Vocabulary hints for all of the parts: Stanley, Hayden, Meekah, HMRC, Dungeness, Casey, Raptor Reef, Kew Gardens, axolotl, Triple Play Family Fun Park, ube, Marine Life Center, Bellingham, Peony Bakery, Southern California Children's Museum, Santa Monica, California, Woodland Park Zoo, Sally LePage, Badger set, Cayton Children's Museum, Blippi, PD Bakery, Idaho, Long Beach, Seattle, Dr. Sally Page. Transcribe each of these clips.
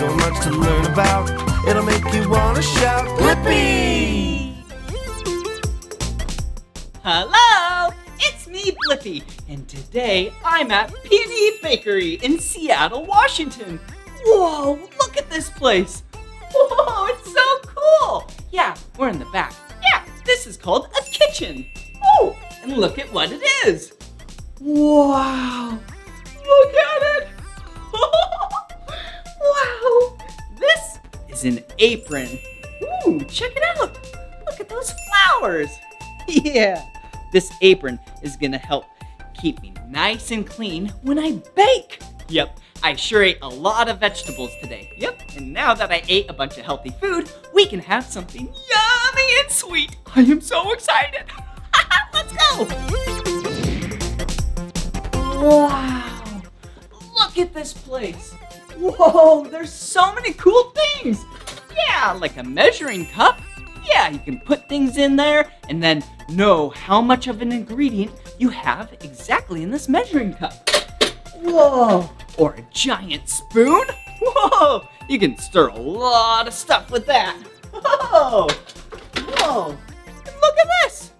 so much to learn about. It'll make you want to shout, Blippi! Hello! It's me, Blippi, and today I'm at PD Bakery in Seattle, Washington. Whoa, look at this place! Whoa, it's so cool! Yeah, we're in the back. Yeah, this is called a kitchen. Oh, and look at what it is. Wow, look at it! Wow, this is an apron. Ooh, check it out. Look at those flowers. Yeah, this apron is gonna help keep me nice and clean when I bake. Yep, I sure ate a lot of vegetables today. Yep, and now that I ate a bunch of healthy food, we can have something yummy and sweet. I am so excited. Let's go. Wow, look at this place. Whoa, there's so many cool things. Yeah, like a measuring cup. Yeah, you can put things in there and then know how much of an ingredient you have exactly in this measuring cup. Whoa, or a giant spoon. Whoa, you can stir a lot of stuff with that. Whoa, whoa, look at this.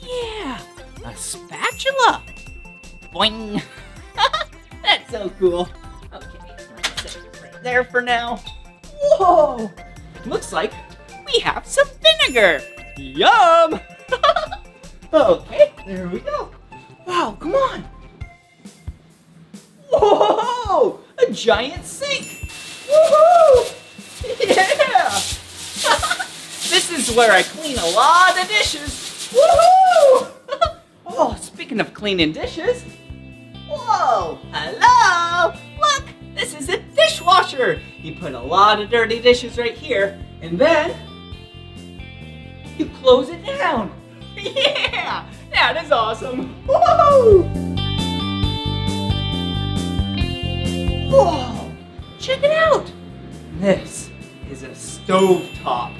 Yeah, a spatula. Boing. That's so cool. There for now. Whoa! Looks like we have some vinegar. Yum! Okay, there we go. Wow, come on. Whoa! A giant sink. Woohoo! Yeah! This is where I clean a lot of dishes. Woohoo! Oh, speaking of cleaning dishes. Whoa! Hello! Look! This is a dishwasher. You put a lot of dirty dishes right here, and then you close it down. Yeah, that is awesome. Whoa! Whoa! Check it out. This is a stovetop.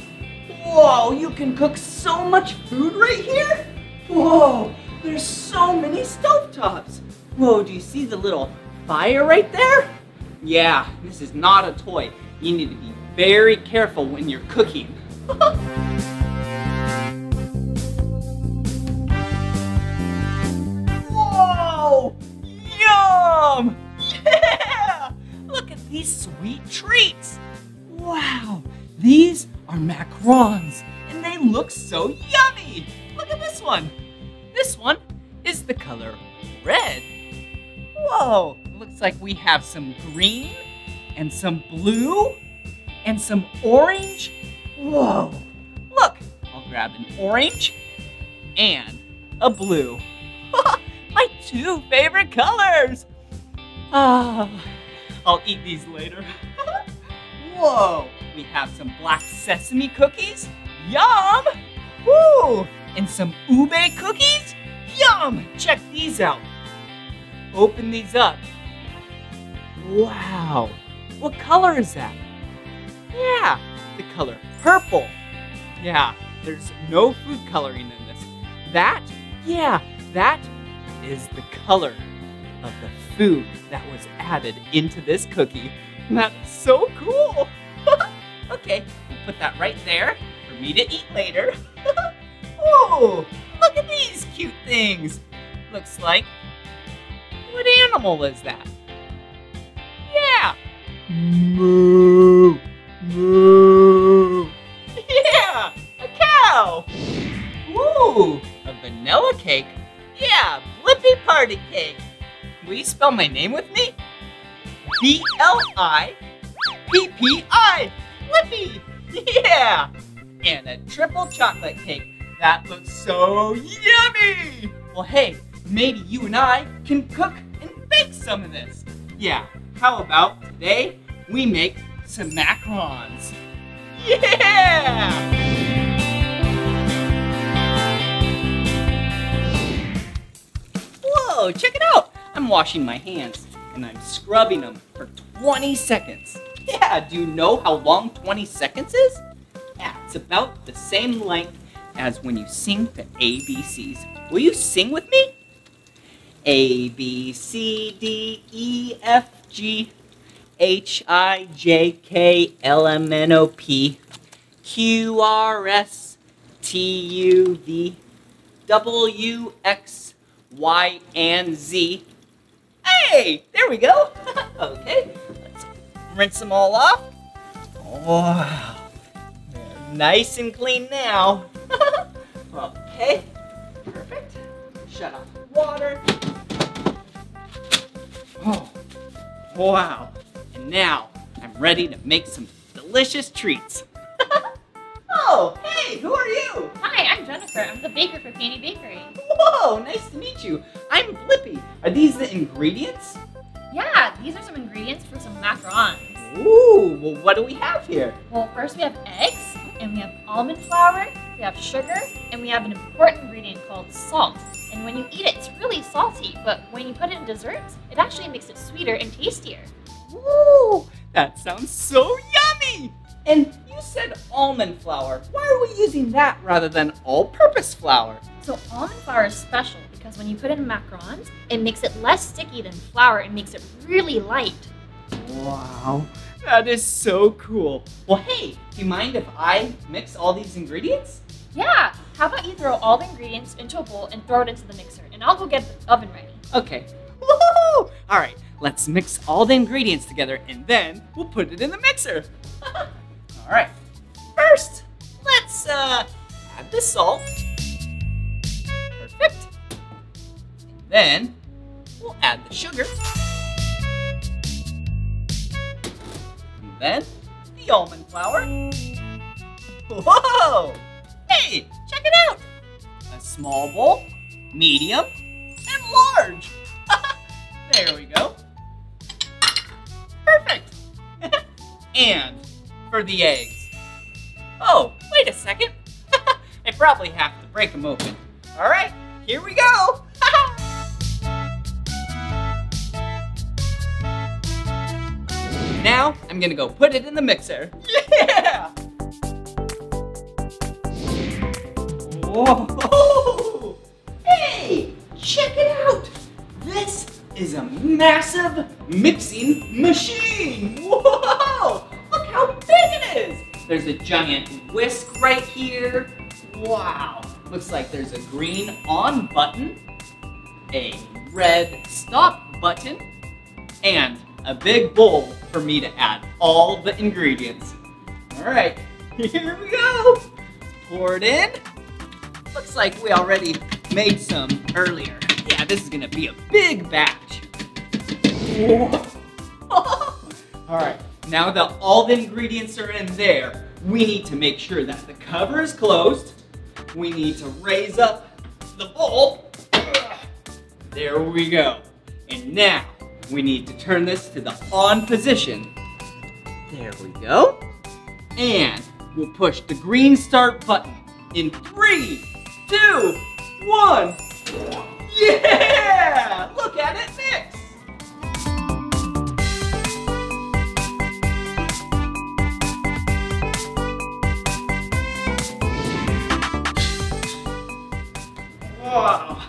Whoa! You can cook so much food right here. Whoa! There's so many stovetops. Whoa! Do you see the little fire right there? Yeah, this is not a toy. You need to be very careful when you're cooking. Whoa! Yum! Yeah! Look at these sweet treats. Wow, these are macarons, and they look so yummy. Look at this one. This one is the color red. Whoa! Looks like we have some green and some blue and some orange. Whoa, look, I'll grab an orange and a blue. My two favorite colors. Ah, I'll eat these later. Whoa, we have some black sesame cookies. Yum! Woo! And some ube cookies. Yum! Check these out. Open these up. Wow, what color is that? Yeah, the color purple. Yeah, there's no food coloring in this. That, yeah, that is the color of the food that was added into this cookie. That's so cool. Okay, we'll put that right there for me to eat later. Whoa, look at these cute things. Looks like, what animal is that? Yeah! Moo! Moo! Yeah! A cow! Ooh! A vanilla cake? Yeah! Blippi party cake! Will you spell my name with me? B-L-I-P-P-I! Blippi! Yeah! And a triple chocolate cake. That looks so yummy! Well, hey, maybe you and I can cook and bake some of this. Yeah! How about today we make some macarons? Yeah! Whoa, check it out. I'm washing my hands and I'm scrubbing them for 20 seconds. Yeah, do you know how long 20 seconds is? Yeah, it's about the same length as when you sing the ABCs. Will you sing with me? A, B, C, D, E, F, G, HIJKLMNOPQRSTUVWXYNZ. Hey, there we go. Okay, let's rinse them all off. Wow, they're nice and clean now. Okay, perfect. Shut off the water. Oh, wow. And now I'm ready to make some delicious treats. Oh, hey, who are you? Hi, I'm Jennifer. I'm the baker for Fanny Bakery. Whoa, nice to meet you. I'm Blippi. Are these the ingredients? Yeah, these are some ingredients for some macarons. Ooh, well, what do we have here? Well, first we have eggs, and we have almond flour, we have sugar, and we have an important ingredient called salt. And when you eat it, it's really salty, but when you put it in desserts, it actually makes it sweeter and tastier. Ooh, that sounds so yummy! And you said almond flour. Why are we using that rather than all-purpose flour? So almond flour is special because when you put it in macarons, it makes it less sticky than flour. It makes it really light. Wow, that is so cool. Well, hey, do you mind if I mix all these ingredients? Yeah, how about you throw all the ingredients into a bowl and throw it into the mixer, and I'll go get the oven ready. Okay. Woohoo! All right, let's mix all the ingredients together, and then we'll put it in the mixer. All right, first, let's add the salt. Perfect. And then we'll add the sugar. Then the almond flour. Whoa! Hey, check it out! A small bowl, medium, and large. There we go. Perfect. And for the eggs. Oh, wait a second. I probably have to break them open. All right, here we go. Now, I'm gonna go put it in the mixer. Yeah! Whoa! Hey, check it out! This is a massive mixing machine! Whoa! Look how big it is! There's a giant whisk right here. Wow! Looks like there's a green on button, a red stop button, and a big bowl for me to add all the ingredients. All right, here we go. Pour it in. Looks like we already made some earlier. Yeah, this is gonna be a big batch. Whoa. All right, now that all the ingredients are in there, we need to make sure that the cover is closed. We need to raise up the bowl. There we go. And now, we need to turn this to the on position. There we go. And we'll push the green start button in 3, 2, 1. Yeah! Look at it mix. Wow.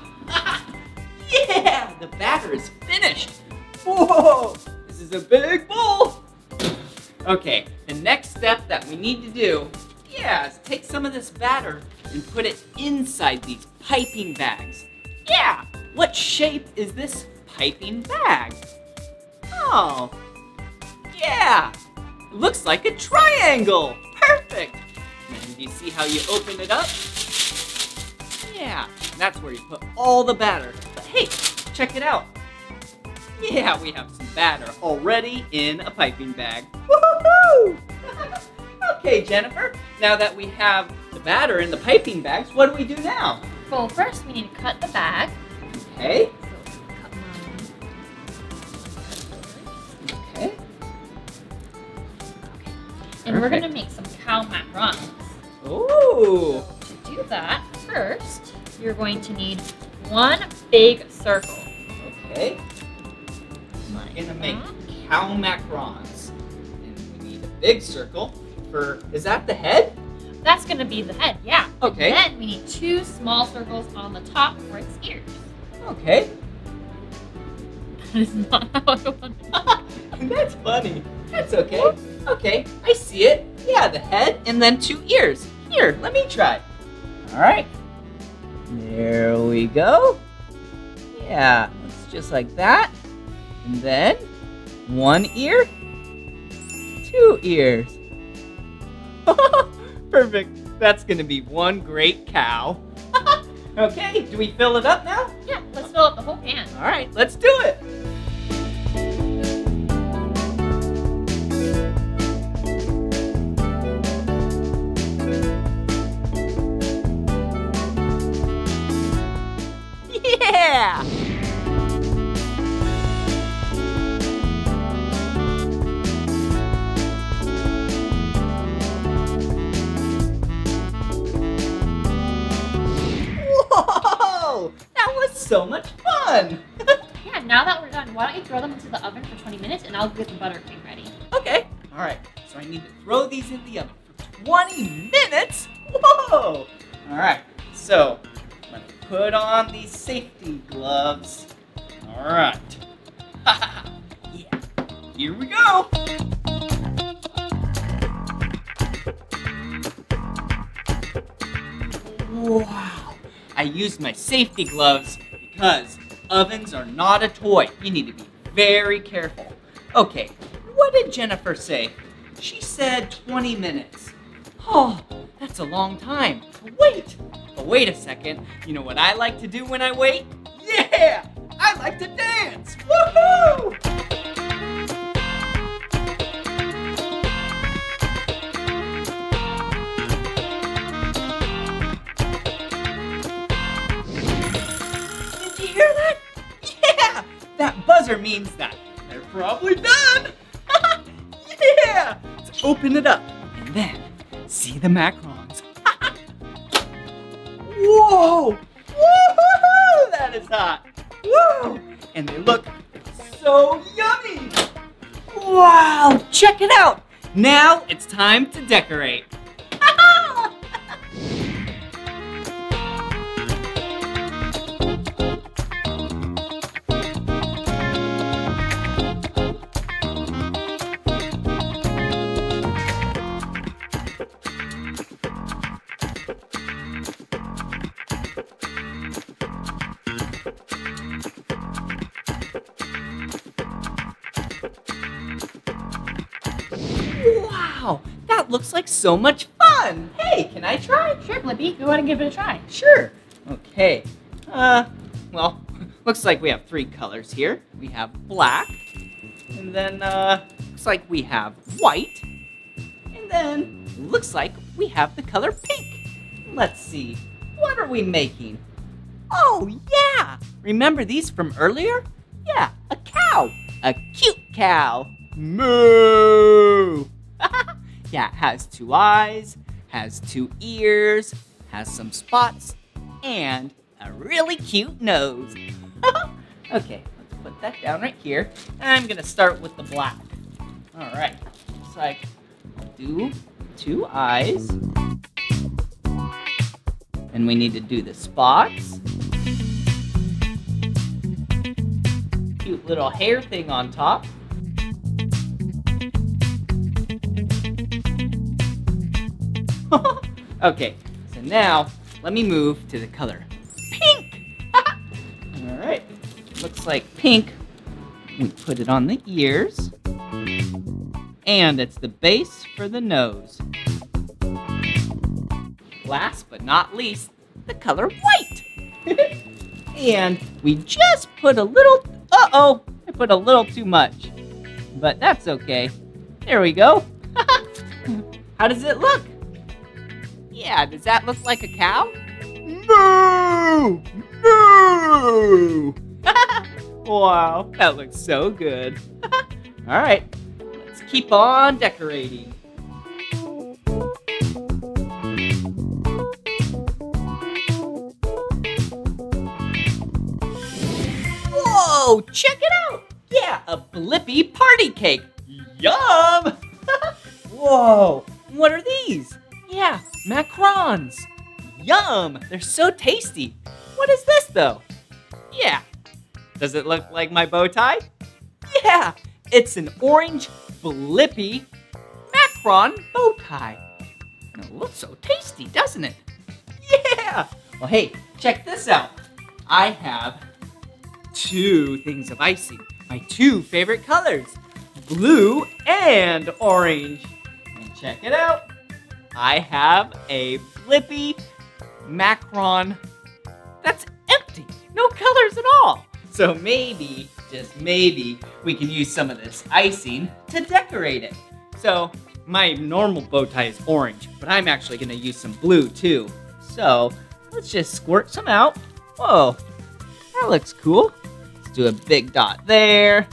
Yeah, the batter is finished. Whoa, this is a big bowl. Okay, the next step that we need to do, is take some of this batter and put it inside these piping bags. Yeah, what shape is this piping bag? Oh, yeah, it looks like a triangle. Perfect. And you see how you open it up? Yeah, that's where you put all the batter. But hey, check it out. Yeah, we have some batter already in a piping bag. Woohoo! Okay, Jennifer, now that we have the batter in the piping bags, what do we do now? Well, first we need to cut the bag. Okay. So, cut mine. Okay. Okay. And we're going to make some cow macarons. Ooh! So, to do that, first, you're going to need one big circle. Okay. We're gonna make cow macarons. And we need a big circle for, is that the head? That's gonna be the head, yeah. Okay. And then we need two small circles on the top for its ears. Okay. That is not how I want it. That's funny. That's okay. Okay, I see it. Yeah, the head and then two ears. Here, let me try. All right. There we go. Yeah, it's just like that. And then one ear, two ears. Perfect. That's going to be one great cow. Okay, do we fill it up now? Yeah, let's fill up the whole pan. All right, let's do it. Yeah! Whoa! That was so much fun! Yeah, now that we're done, why don't you throw them into the oven for 20 minutes and I'll get the buttercream ready. Okay. All right, so I need to throw these in the oven for 20 minutes? Whoa! All right, so put on these safety gloves. All right. Yeah. Here we go. Wow. I used my safety gloves because ovens are not a toy. You need to be very careful. Okay, what did Jennifer say? She said 20 minutes. Oh, that's a long time. Wait. But wait a second, you know what I like to do when I wait? Yeah! I like to dance! Woohoo! Did you hear that? Yeah! That buzzer means that they're probably done! Yeah! Let's open it up and then see the macarons. Whoa! Woo-hoo-hoo! That is hot! Woo! And they look so yummy! Wow! Check it out! Now it's time to decorate. Looks like so much fun. Hey, can I try? Sure, Blippi. Go ahead and give it a try. Sure. Okay. Well, looks like we have three colors here. We have black, and then looks like we have white, and then looks like we have the color pink. Let's see. What are we making? Oh, yeah. Remember these from earlier? Yeah, a cow. A cute cow. Moo! Yeah, it has two eyes, has two ears, has some spots, and a really cute nose. Okay, let's put that down right here. I'm gonna start with the black. All right, so I do two eyes. And we need to do the spots. Cute little hair thing on top. Okay, so now let me move to the color pink. All right, looks like pink. We put it on the ears. And it's the base for the nose. Last but not least, the color white. And we just put a little, uh-oh, I put a little too much. But that's okay. There we go. How does it look? Yeah, does that look like a cow? Moo! Moo! Wow, that looks so good. All right, let's keep on decorating. Whoa, check it out! Yeah, a Blippi party cake. Yum! Whoa, what are these? Yeah, macarons. Yum, they're so tasty. What is this though? Yeah, does it look like my bow tie? Yeah, It's an orange Blippi macaron bow tie. And it looks so tasty, doesn't it? Yeah! Well, hey, check this out. I have two things of icing. My two favorite colors, blue and orange. And check it out. I have a Blippi macaron that's empty. No colors at all. So maybe, just maybe, we can use some of this icing to decorate it. So my normal bow tie is orange, but I'm actually gonna use some blue too. So let's just squirt some out. Whoa, that looks cool. Let's do a big dot there.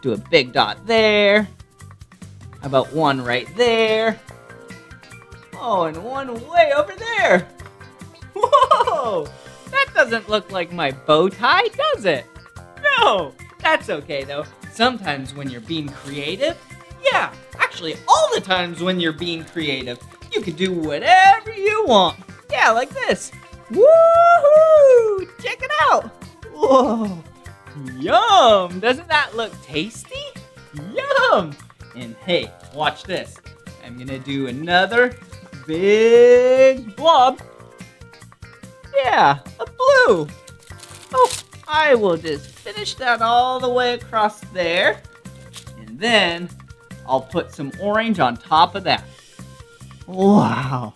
Do a big dot there. How about one right there? Oh, and one way over there. Whoa, that doesn't look like my bow tie, does it? No, that's okay though. Sometimes when you're being creative, yeah, actually all the times when you're being creative, you can do whatever you want. Yeah, like this. Woohoo! Check it out. Whoa, yum! Doesn't that look tasty? Yum! And hey, watch this. I'm gonna do another big blob. Yeah, a blue. Oh, I will just finish that all the way across there. And then I'll put some orange on top of that. Wow.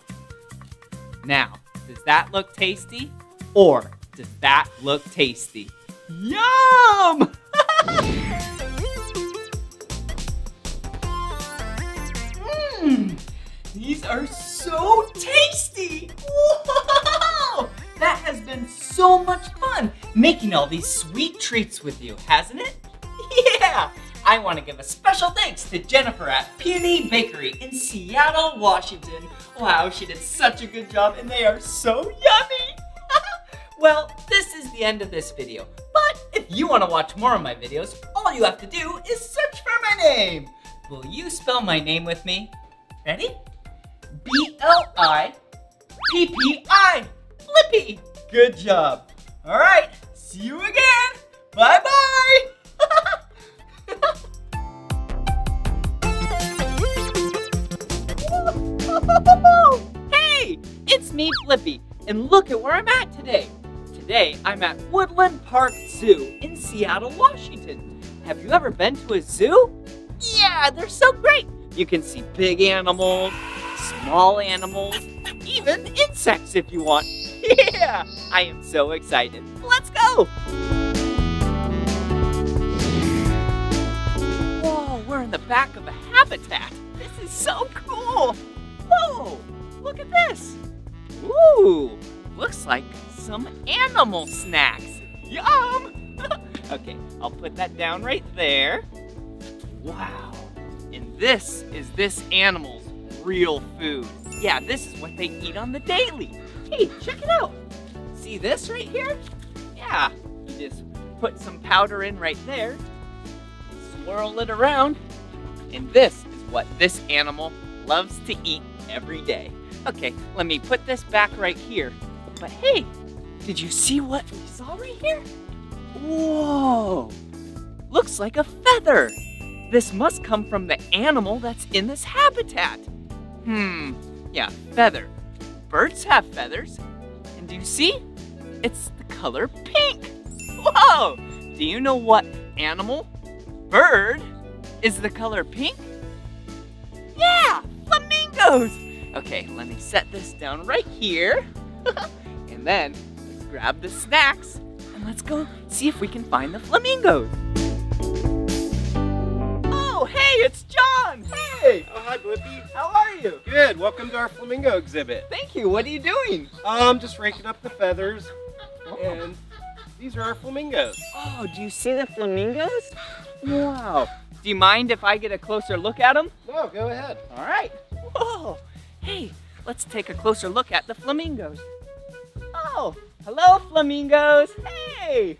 Now, does that look tasty? Or does that look tasty? Yum! These are so tasty! Wow! That has been so much fun making all these sweet treats with you, hasn't it? Yeah! I want to give a special thanks to Jennifer at Peony Bakery in Seattle, Washington. Wow, she did such a good job and they are so yummy! Well, this is the end of this video, but if you want to watch more of my videos, all you have to do is search for my name. Will you spell my name with me? Ready? B-L-I-P-P-I, Blippi. Good job. All right, see you again. Bye-bye. Hey, it's me, Blippi, and look at where I'm at today. Today, I'm at Woodland Park Zoo in Seattle, Washington. Have you ever been to a zoo? Yeah, they're so great. You can see big animals, small animals, even insects if you want. Yeah, I am so excited. Let's go. Whoa, we're in the back of a habitat. This is so cool. Whoa, look at this. Ooh, looks like some animal snacks. Yum. Okay, I'll put that down right there. Wow, and this is this animal's real food. Yeah, this is what they eat on the daily. Hey, check it out. See this right here? Yeah, you just put some powder in right there, swirl it around, and this is what this animal loves to eat every day. Okay, let me put this back right here. But hey, did you see what we saw right here? Whoa, looks like a feather. This must come from the animal that's in this habitat. Yeah, feather. Birds have feathers. And do you see? It's the color pink. Whoa, do you know what animal, bird, is the color pink? Yeah, flamingos. Okay, let me set this down right here. And then let's grab the snacks and let's go see if we can find the flamingos. Oh, hey, it's John. Hey. Oh, hi, Blippi. How are you? Good. Welcome to our flamingo exhibit. Thank you. What are you doing? I'm just raking up the feathers. Oh. And these are our flamingos. Oh, do you see the flamingos? Wow. Do you mind if I get a closer look at them? No, go ahead. All right. Whoa. Hey, let's take a closer look at the flamingos. Oh, hello, flamingos. Hey.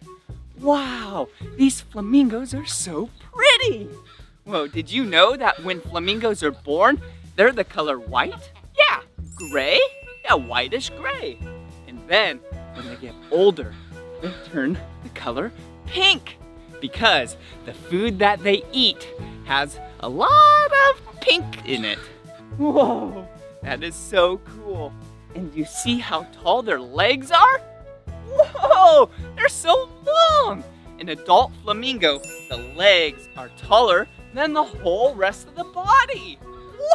Wow, these flamingos are so pretty. Whoa, did you know that when flamingos are born, they're the color white? Yeah, gray. Yeah, whitish gray. And then when they get older, they turn the color pink. because the food that they eat has a lot of pink in it. Whoa, that is so cool. And you see how tall their legs are? Whoa, they're so long. An adult flamingo, the legs are taller than the whole rest of the body.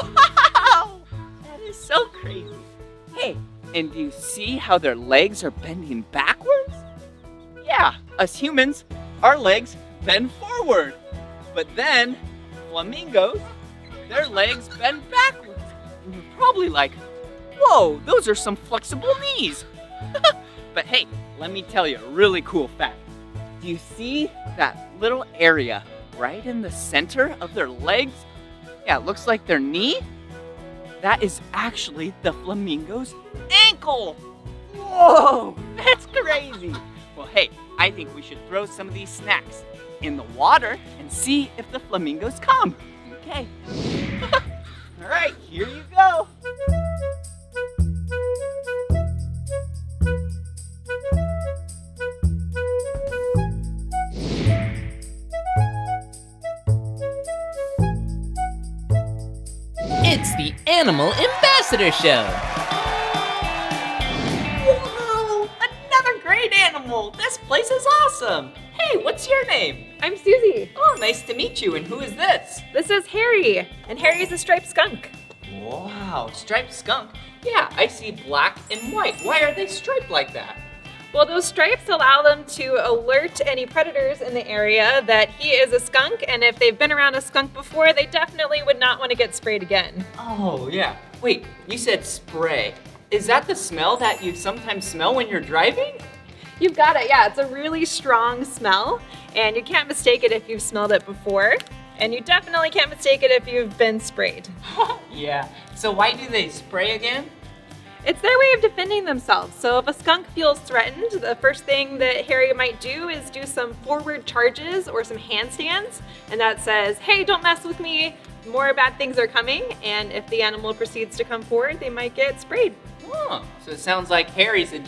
Wow, that is so crazy. Hey, and do you see how their legs are bending backwards? Yeah, us humans, our legs bend forward. But then, flamingos, their legs bend backwards. And you're probably like, whoa, those are some flexible knees. But hey, let me tell you a really cool fact. Do you see that little area right in the center of their legs? Yeah, it looks like their knee. That is actually the flamingo's ankle. Whoa, that's crazy. Well, hey, I think we should throw some of these snacks in the water and see if the flamingos come. Okay. All right, here you go. It's the Animal Ambassador Show! Whoa! Another great animal! This place is awesome! Hey, what's your name? I'm Susie. Oh, nice to meet you. And who is this? This is Harry. And Harry's a striped skunk. Wow, striped skunk? Yeah, I see black and white. Why are they striped like that? Well, those stripes allow them to alert any predators in the area that he is a skunk, and if they've been around a skunk before, they definitely would not want to get sprayed again. Oh, yeah. Wait, you said spray. Is that the smell that you sometimes smell when you're driving? You've got it, yeah. It's a really strong smell, and you can't mistake it if you've smelled it before, and you definitely can't mistake it if you've been sprayed. Yeah. So why do they spray again? It's their way of defending themselves. So if a skunk feels threatened, the first thing that Harry might do is do some forward charges or some handstands, and that says, hey, don't mess with me, more bad things are coming, and if the animal proceeds to come forward, they might get sprayed. Oh, so it sounds like Harry's a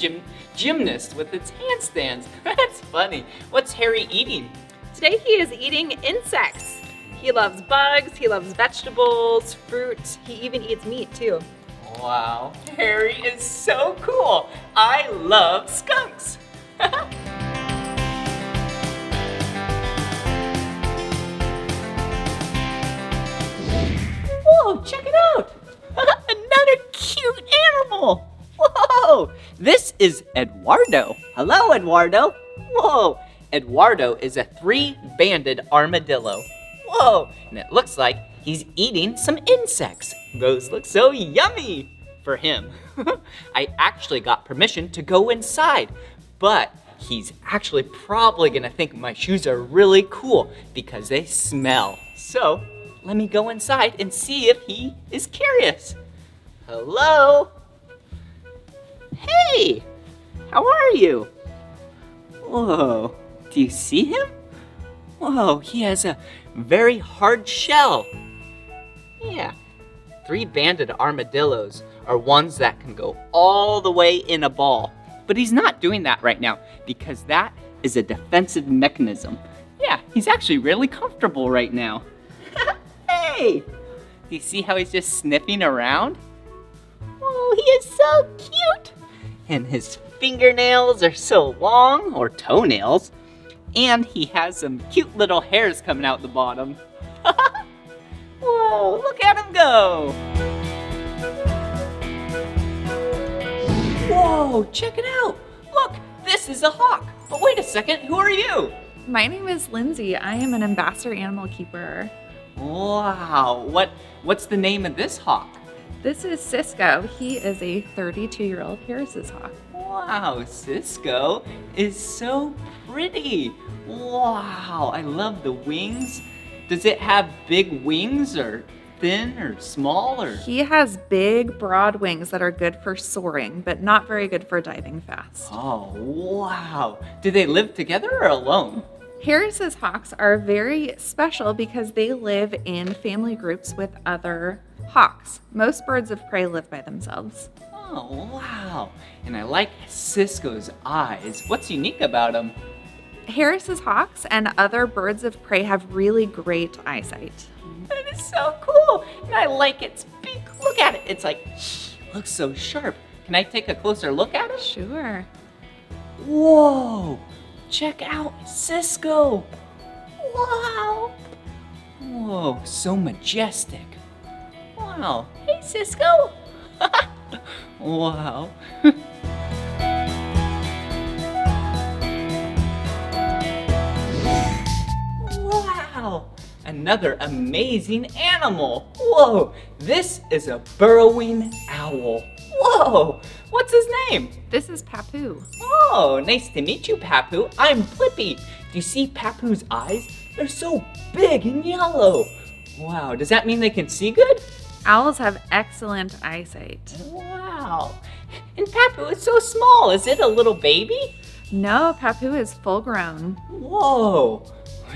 gymnast with its handstands. That's funny. What's Harry eating? Today he is eating insects. He loves bugs, he loves vegetables, fruit, he even eats meat too. Wow, Harry is so cool. I love skunks. Whoa, check it out. Another cute animal. Whoa, this is Eduardo. Hello, Eduardo. Whoa, Eduardo is a three-banded armadillo. Whoa, and it looks like he's eating some insects. Those look so yummy for him. I actually got permission to go inside, but he's actually probably gonna think my shoes are really cool because they smell. So let me go inside and see if he is curious. Hello? Hey, how are you? Whoa, do you see him? Whoa, he has a very hard shell. Yeah, three-banded armadillos are ones that can go all the way in a ball. But he's not doing that right now because that is a defensive mechanism. Yeah, he's actually really comfortable right now. Hey, do you see how he's just sniffing around? Oh, he is so cute. And his fingernails are so long, or toenails, and he has some cute little hairs coming out the bottom. Whoa, look at him go! Whoa, check it out! Look, this is a hawk. But wait a second, who are you? My name is Lindsay. I am an ambassador animal keeper. Wow, what's the name of this hawk? This is Cisco. He is a 32-year-old Harris's hawk. Wow, Cisco is so pretty. Wow, I love the wings. Does it have big wings or thin or small? Or? He has big, broad wings that are good for soaring, but not very good for diving fast. Oh, wow. Do they live together or alone? Harris's hawks are very special because they live in family groups with other hawks. Most birds of prey live by themselves. Oh, wow. And I like Cisco's eyes. What's unique about him? Harris's hawks and other birds of prey have really great eyesight. That is so cool, and I like its beak. Look at it, it's like, looks so sharp. Can I take a closer look at it? Sure. Whoa, check out Cisco. Wow. Whoa, so majestic. Wow, hey Cisco. Wow. Wow, another amazing animal. Whoa, this is a burrowing owl. Whoa, what's his name? This is Papu. Oh, nice to meet you, Papu. I'm Blippi. Do you see Papu's eyes? They're so big and yellow. Wow, does that mean they can see good? Owls have excellent eyesight. Wow, and Papu is so small. Is it a little baby? No, Papu is full grown. Whoa,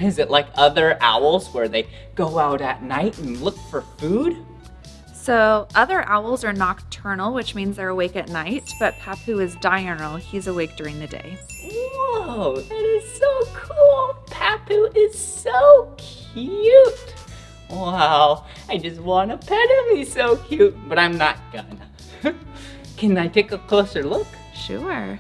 is it like other owls where they go out at night and look for food? So other owls are nocturnal, which means they're awake at night, but Papu is diurnal. He's awake during the day. Whoa, that is so cool. Papu is so cute. Wow, I just want to pet him. He's so cute, but I'm not gonna. Can I take a closer look? Sure.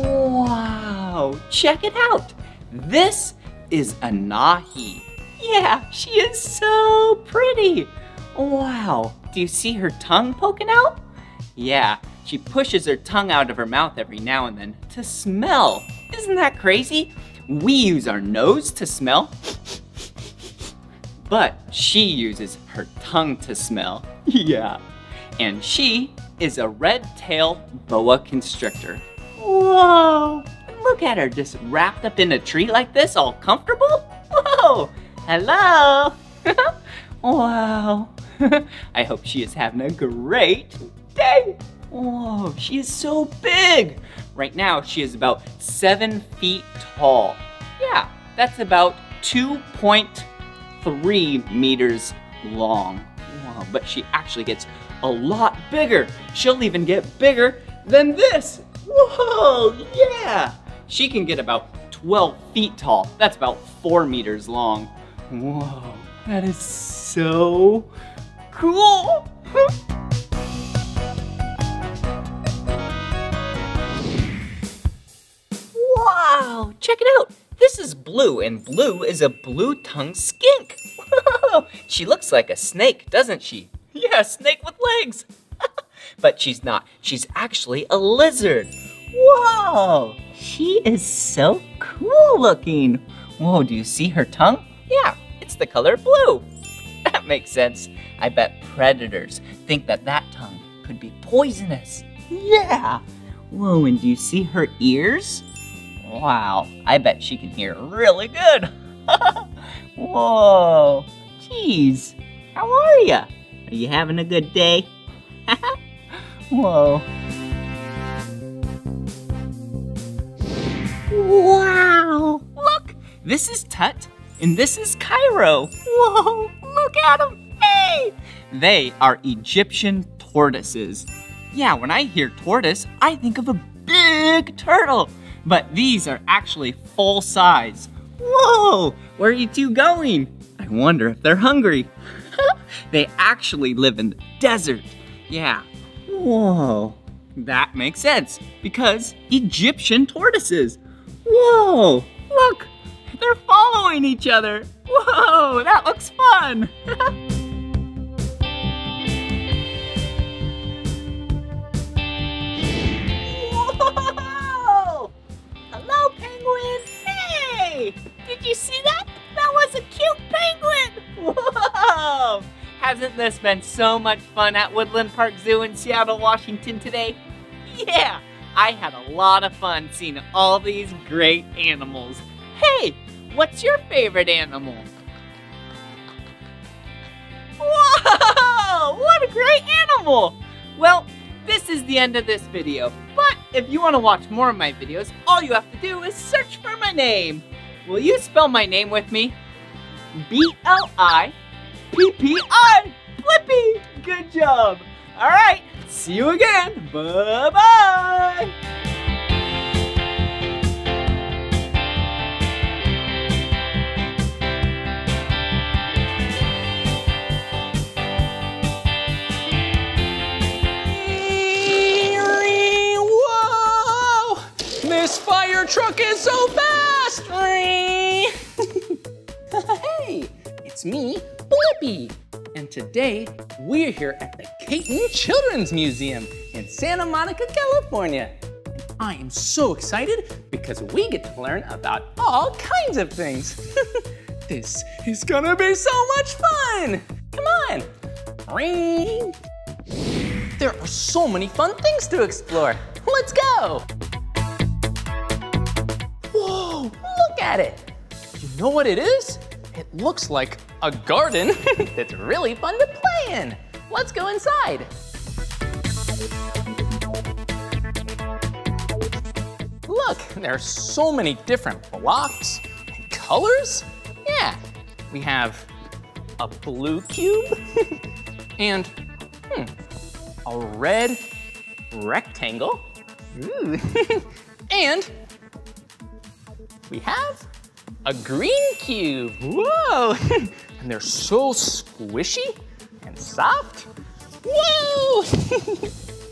Wow, check it out. This is Anahi. Yeah, she is so pretty. Wow. Do you see her tongue poking out? Yeah, she pushes her tongue out of her mouth every now and then to smell. Isn't that crazy? We use our nose to smell, but she uses her tongue to smell. Yeah. And she is a red-tailed boa constrictor. Whoa, look at her just wrapped up in a tree like this, all comfortable. Whoa, hello. Wow. I hope she is having a great day. Whoa, she is so big. Right now, she is about 7 feet tall. Yeah, that's about 2.3 meters long. Wow, but she actually gets a lot bigger. She'll even get bigger than this. Whoa, yeah. She can get about 12 feet tall. That's about 4 meters long. Whoa, that is so cool. Wow, check it out. This is Blue, and Blue is a blue-tongued skink. Whoa, she looks like a snake, doesn't she? Yeah, a snake with legs. But she's not. She's actually a lizard. Whoa, she is so cool looking. Whoa, do you see her tongue? Yeah, it's the color blue. That makes sense. I bet predators think that that tongue could be poisonous. Yeah. Whoa, and do you see her ears? Wow, I bet she can hear really good. Whoa. Geez, how are you? Are you having a good day? Whoa. Wow, look, this is Tut and this is Cairo. Whoa, look at them. Hey! They are Egyptian tortoises. Yeah, when I hear tortoise, I think of a big turtle. But these are actually full size. Whoa! Where are you two going? I wonder if they're hungry. They actually live in the desert. Yeah. Whoa. That makes sense because Egyptian tortoises. Whoa! Look! They're following each other. Whoa! That looks fun. Whoa! Hello, penguin. Hey! Did you see that? That was a cute penguin. Whoa! Hasn't this been so much fun at Woodland Park Zoo in Seattle, Washington today? Yeah, I had a lot of fun seeing all these great animals. Hey, what's your favorite animal? Whoa, what a great animal! Well, this is the end of this video, but if you want to watch more of my videos, all you have to do is search for my name. Will you spell my name with me? B-L-I-P-P-I. Blippi! Good job! All right, see you again. Bye-bye! Whoa! This fire truck is so fast! Hey, it's me, Blippi. And today, we're here at the Cayton Children's Museum in Santa Monica, California. And I am so excited because we get to learn about all kinds of things. This is gonna be so much fun! Come on! Ring! There are so many fun things to explore. Let's go! Whoa, look at it! You know what it is? It looks like a garden that's really fun to play in. Let's go inside. Look, there are so many different blocks and colors. Yeah, we have a blue cube and a red rectangle. Ooh. And we have a green cube. Whoa! And they're so squishy and soft. Whoa!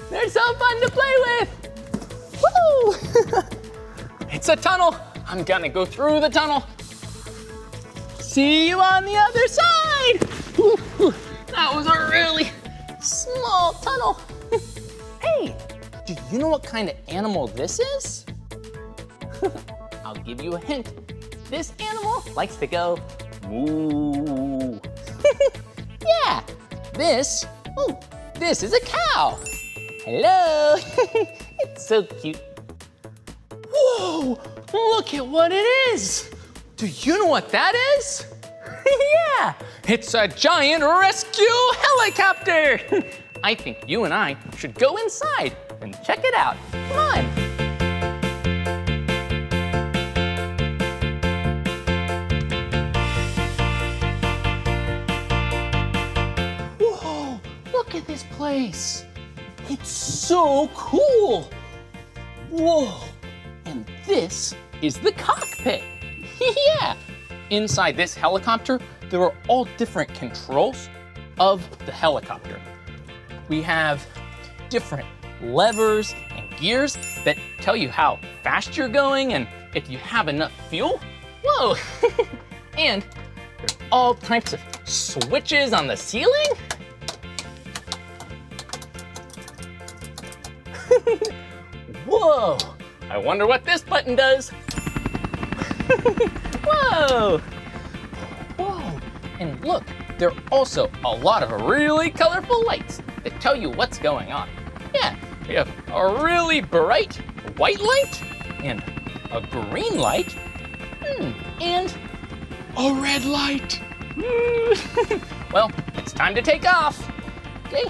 They're so fun to play with. Woo! It's a tunnel. I'm gonna go through the tunnel. See you on the other side. Ooh, that was a really small tunnel. Hey, do you know what kind of animal this is? I'll give you a hint. This animal likes to go moo. Yeah, this is a cow. Hello, it's so cute. Whoa, look at what it is. Do you know what that is? Yeah, it's a giant rescue helicopter. I think you and I should go inside and check it out. Come on. This place. It's so cool. Whoa, and this is the cockpit. Yeah. Inside this helicopter, there are all different controls of the helicopter. We have different levers and gears that tell you how fast you're going and if you have enough fuel. Whoa. And there's all types of switches on the ceiling. Whoa, I wonder what this button does. Whoa, whoa, and look, there are also a lot of really colorful lights that tell you what's going on. Yeah, we have a really bright white light and a green light and a red light. Well, it's time to take off, okay?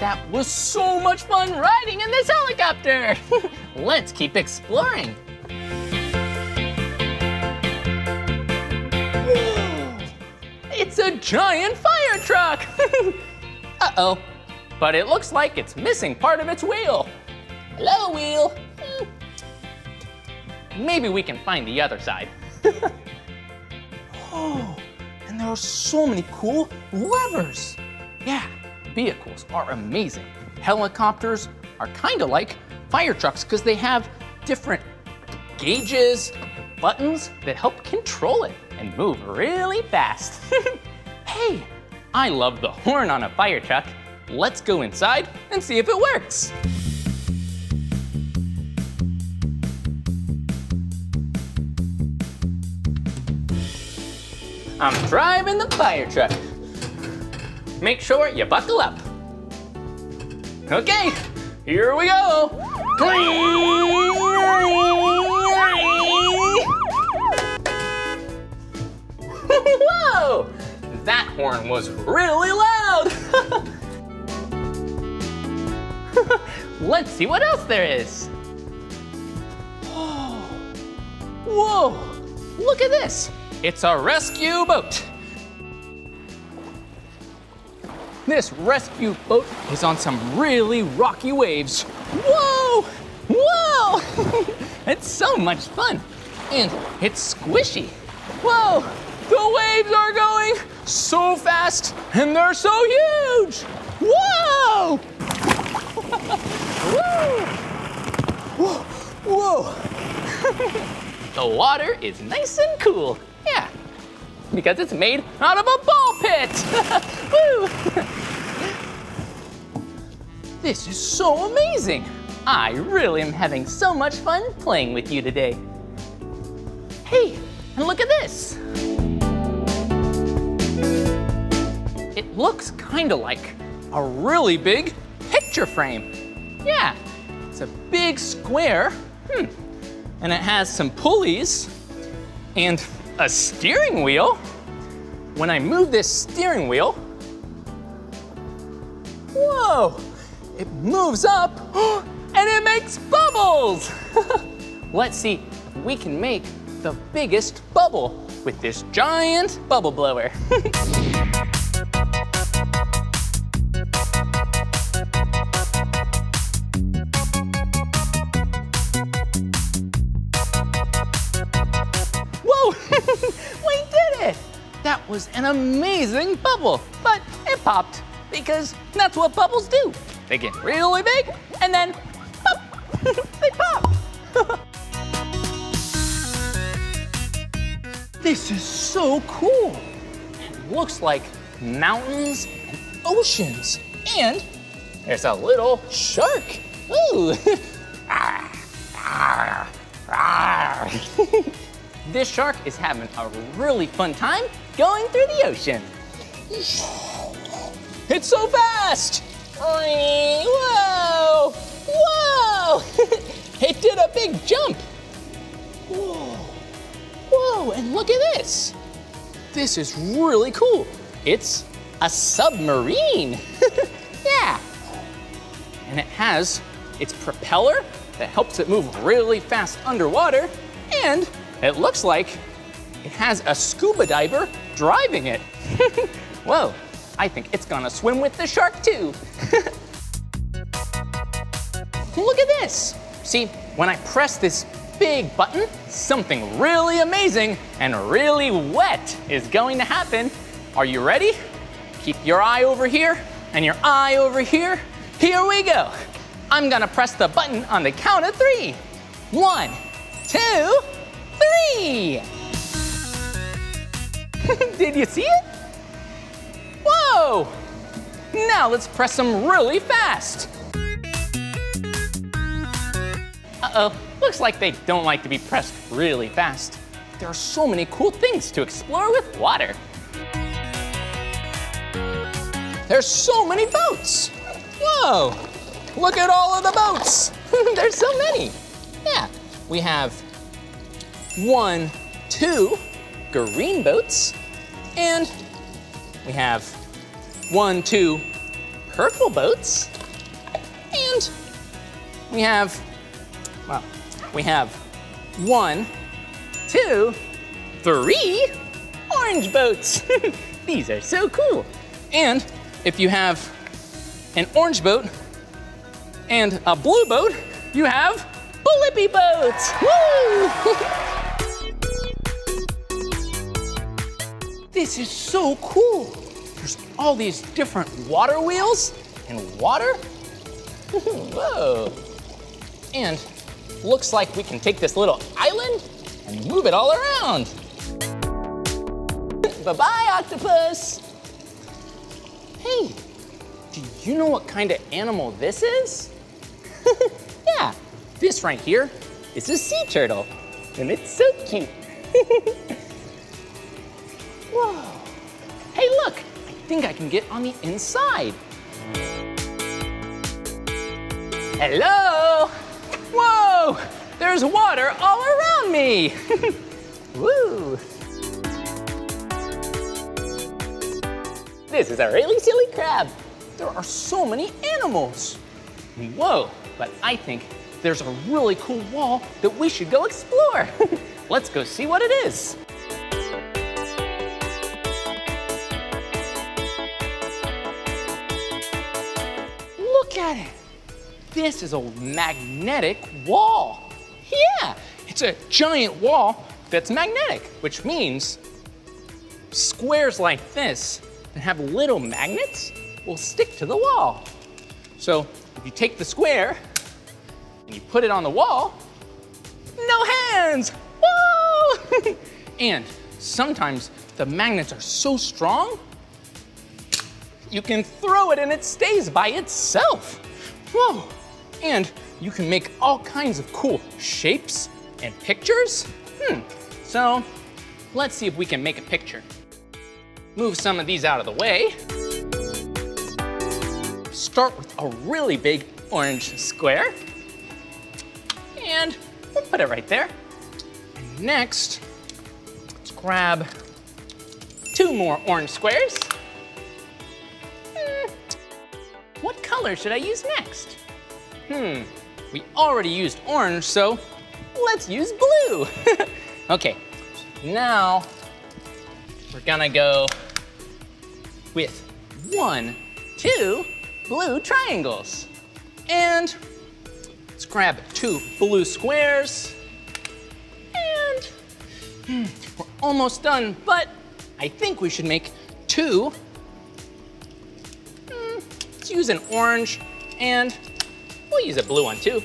That was so much fun riding in this helicopter. Let's keep exploring. Whoa, it's a giant fire truck. Uh-oh, but it looks like it's missing part of its wheel. Hello, wheel. Maybe we can find the other side. Oh, and there are so many cool levers. Yeah. Vehicles are amazing. Helicopters are kind of like fire trucks because they have different gauges and buttons that help control it and move really fast. Hey, I love the horn on a fire truck. Let's go inside and see if it works. I'm driving the fire truck. Make sure you buckle up. Okay, here we go. Whoa, that horn was really loud. Let's see what else there is. Oh, Whoa, look at this. It's a rescue boat. This rescue boat is on some really rocky waves. Whoa, whoa. It's so much fun. And it's squishy. Whoa, the waves are going so fast and they're so huge. Whoa. Whoa, whoa. The water is nice and cool, yeah, because it's made out of a ball pit. Woo! This is so amazing. I really am having so much fun playing with you today. Hey, and look at this. It looks kind of like a really big picture frame. Yeah, it's a big square. And it has some pulleys and a steering wheel. When I move this steering wheel, whoa, it moves up and it makes bubbles. Let's see if we can make the biggest bubble with this giant bubble blower. Was an amazing bubble, but it popped because that's what bubbles do. They get really big and then pop, they pop. This is so cool. It looks like mountains and oceans, and there's a little shark. Ooh. This shark is having a really fun time going through the ocean. It's so fast! Whoa! Whoa! It did a big jump. Whoa! Whoa! And look at this. This is really cool. It's a submarine. Yeah. And it has its propeller that helps it move really fast underwater, and it looks like it has a scuba diver driving it. Whoa, I think it's gonna swim with the shark too. Look at this. See, when I press this big button, something really amazing and really wet is going to happen. Are you ready? Keep your eye over here and your eye over here. Here we go. I'm gonna press the button on the count of three. 1, 2, 3. Did you see it? Whoa! Now let's press them really fast. Uh-oh, looks like they don't like to be pressed really fast. There are so many cool things to explore with water. There's so many boats. Whoa, look at all of the boats. There's so many. Yeah, we have 1, 2 green boats, and we have 1, 2 purple boats, and we have, well, we have 1, 2, 3 orange boats. These are so cool. And if you have an orange boat and a blue boat, you have Blippi boats. Woo! This is so cool. There's all these different water wheels and water. Whoa. And looks like we can take this little island and move it all around. Bye-bye, octopus. Hey, do you know what kind of animal this is? Yeah, this right here is a sea turtle, and it's so cute. Whoa. Hey, look, I think I can get on the inside. Hello. Whoa, there's water all around me. Woo. This is a really silly crab. There are so many animals. Whoa, but I think there's a really cool wall that we should go explore. Let's go see what it is. Look at it. This is a magnetic wall. Yeah, it's a giant wall that's magnetic, which means squares like this that have little magnets will stick to the wall. So if you take the square and you put it on the wall, no hands, whoa! And sometimes the magnets are so strong, you can throw it and it stays by itself, whoa! And you can make all kinds of cool shapes and pictures. So let's see if we can make a picture. Move some of these out of the way. Start with a really big orange square. And we'll put it right there. And next, let's grab two more orange squares. What color should I use next? We already used orange, so let's use blue. Okay, now we're gonna go with 1, 2 blue triangles. And let's grab 2 blue squares. And we're almost done, but I think we should make 2. Let's use an orange and we'll use a blue one too.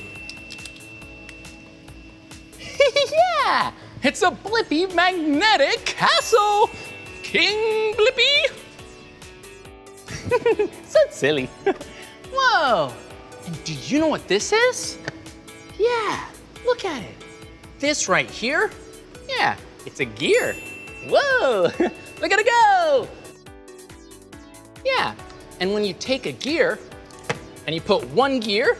Yeah, it's a Blippi magnetic castle. King Blippi. So silly. Whoa, and do you know what this is? Yeah, look at it. This right here, yeah, it's a gear. Whoa, look at it go. Yeah, and when you take a gear and you put one gear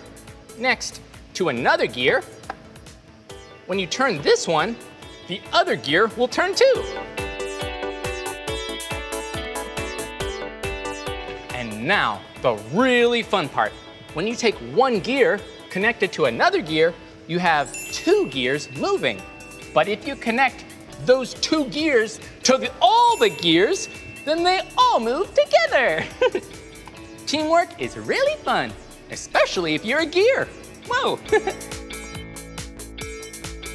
next to another gear, when you turn this one, the other gear will turn too. And now, the really fun part. When you take one gear connected to another gear, you have 2 gears moving. But if you connect those 2 gears to all the gears, then they all move together. Teamwork is really fun, especially if you're a gear. Whoa.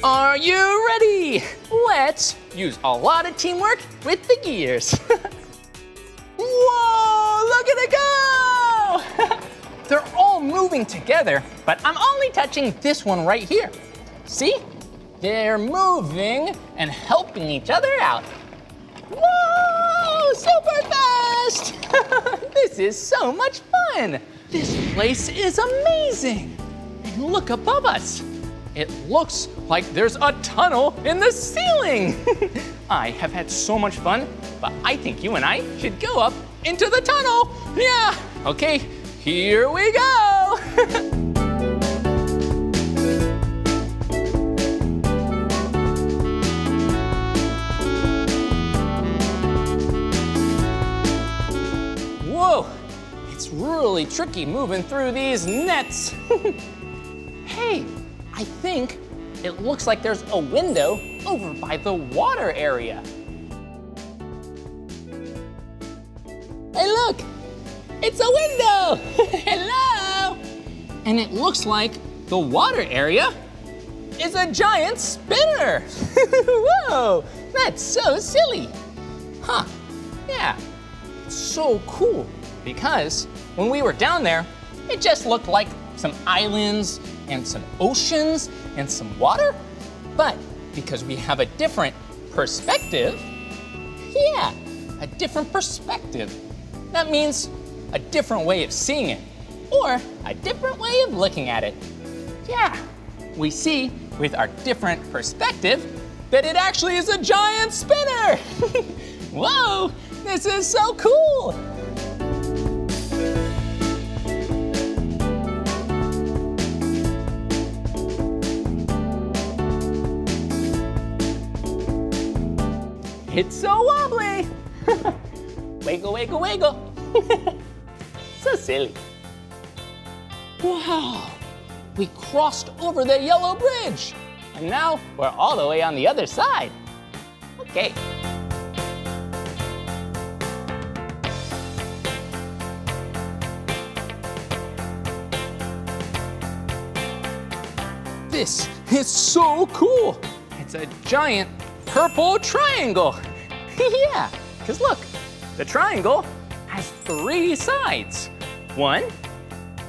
Are you ready? Let's use a lot of teamwork with the gears. Whoa, look at it go! They're all moving together, but I'm only touching this one right here. See? They're moving and helping each other out. Whoa, super fast! This is so much fun. This place is amazing. And look above us. It looks like there's a tunnel in the ceiling. I have had so much fun, but I think you and I should go up into the tunnel. Yeah, okay, here we go. Whoa, it's really tricky moving through these nets. Hey. I think it looks like there's a window over by the water area. Hey, look, it's a window. Hello. And it looks like the water area is a giant spinner. Whoa, that's so silly. Huh, yeah, it's so cool because when we were down there, it just looked like some islands and some oceans and some water, but because we have a different perspective, yeah, a different perspective. That means a different way of seeing it or a different way of looking at it. Yeah, we see with our different perspective that it actually is a giant spinner. Whoa, this is so cool. It's so wobbly. Wiggle, wiggle, wiggle. So silly. Wow, we crossed over the yellow bridge. And now we're all the way on the other side. Okay. This is so cool. It's a giant purple triangle. Yeah, because look, the triangle has three sides. 1,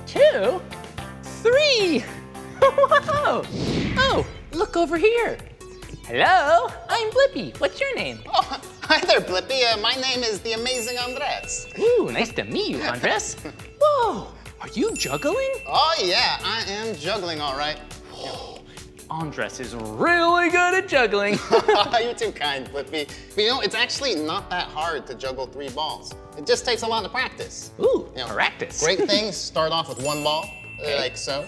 2, 3. Whoa! Oh, look over here. Hello, I'm Blippi. What's your name? Oh, hi there, Blippi. My name is the amazing Andres. Ooh, nice to meet you, Andres. Whoa, are you juggling? Oh yeah, I am juggling, all right. Whoa, Andres is really good at juggling. You're too kind, Blippi. But you know, it's actually not that hard to juggle 3 balls. It just takes a lot of practice. Ooh, you know, practice. Great things start off with 1 ball, okay, like so.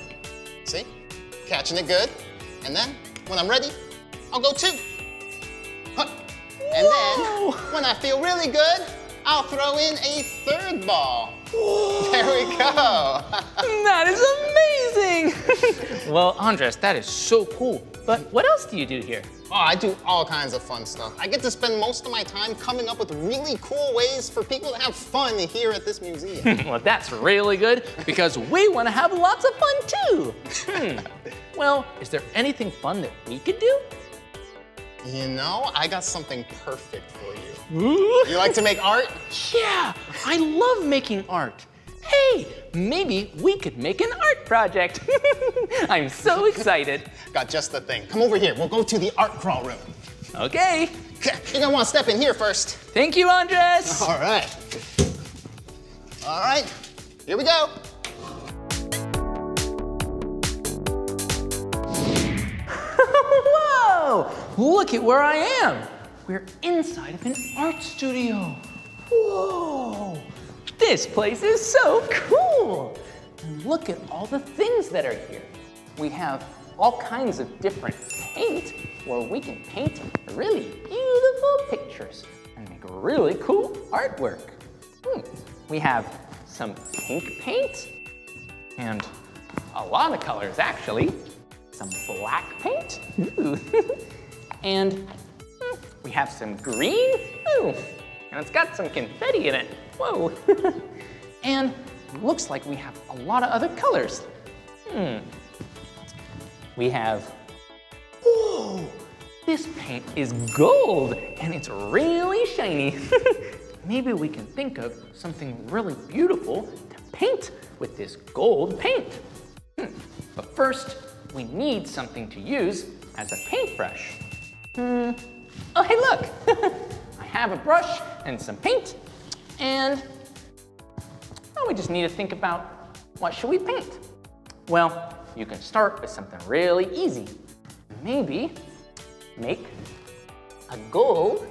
See? Catching it good. And then, when I'm ready, I'll go 2. Huh. And then, when I feel really good, I'll throw in a 3rd ball. Whoa. There we go. That is amazing. Well, Andres, that is so cool. But what else do you do here? Oh, I do all kinds of fun stuff. I get to spend most of my time coming up with really cool ways for people to have fun here at this museum. Well, that's really good, because we want to have lots of fun too. Well, is there anything fun that we could do? You know, I got something perfect for you. Ooh. You like to make art? Yeah, I love making art. Hey, maybe we could make an art project. I'm so excited. Got just the thing. Come over here. We'll go to the art crawl room. Okay. You're gonna want to step in here first. Thank you, Andres. All right. All right. Here we go. Whoa! Look at where I am. We're inside of an art studio. Whoa! This place is so cool. And look at all the things that are here. We have all kinds of different paint where we can paint really beautiful pictures and make really cool artwork. We have some pink paint and a lot of colors actually. Some black paint. Ooh. And we have some green. Ooh. And it's got some confetti in it. Whoa. And looks like we have a lot of other colors. We have, whoa, this paint is gold and it's really shiny. Maybe we can think of something really beautiful to paint with this gold paint. But first, we need something to use as a paintbrush. Oh, hey, look. I have a brush and some paint. And now we just need to think about what should we paint. Well, you can start with something really easy. Maybe make a gold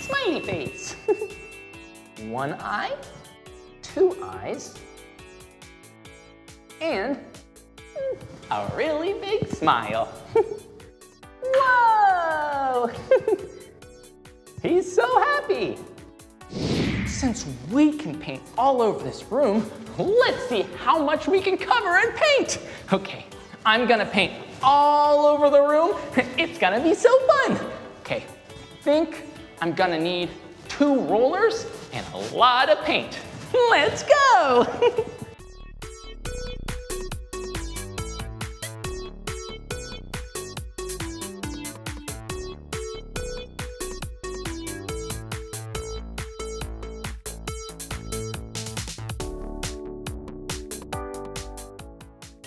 smiley face. 1 eye, 2 eyes, and a really big smile. Whoa! He's so happy. Since we can paint all over this room, let's see how much we can cover and paint. Okay, I'm gonna paint all over the room. It's gonna be so fun. Okay, I think I'm gonna need 2 rollers and a lot of paint. Let's go.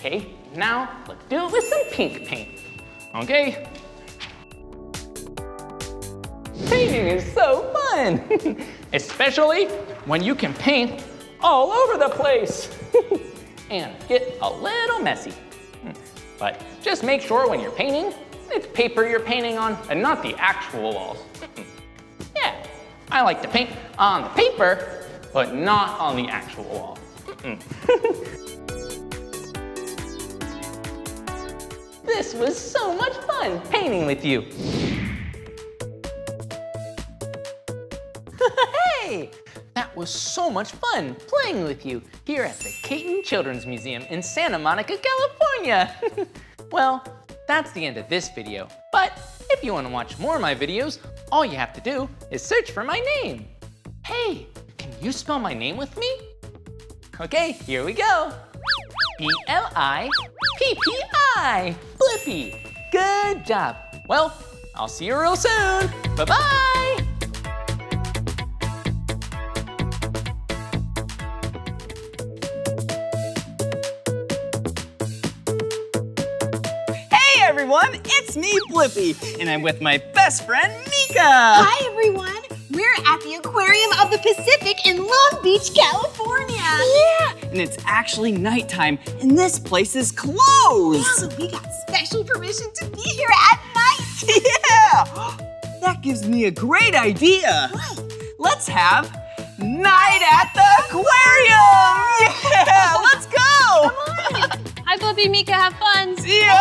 Okay, now let's do it with some pink paint. Okay. Painting is so fun, especially when you can paint all over the place and get a little messy. But just make sure when you're painting, it's paper you're painting on and not the actual walls. Yeah, I like to paint on the paper, but not on the actual wall. This was so much fun painting with you. Hey, that was so much fun playing with you here at the Cayton Children's Museum in Santa Monica, California. Well, that's the end of this video. But if you want to watch more of my videos, all you have to do is search for my name. Hey, can you spell my name with me? Okay, here we go. B-L-I-P-P-I, Blippi. Good job. Well, I'll see you real soon. Bye-bye. Hey everyone, it's me, Blippi, and I'm with my best friend, Meekah. Hi everyone. We're at the Aquarium of the Pacific in Long Beach, California. Yeah, and it's actually nighttime, and this place is closed. Yeah, so we got special permission to be here at night. Yeah, that gives me a great idea. What? Let's have night at the aquarium. Yeah, let's go. Come on. Hi, Blippi, Meekah, have fun. See ya.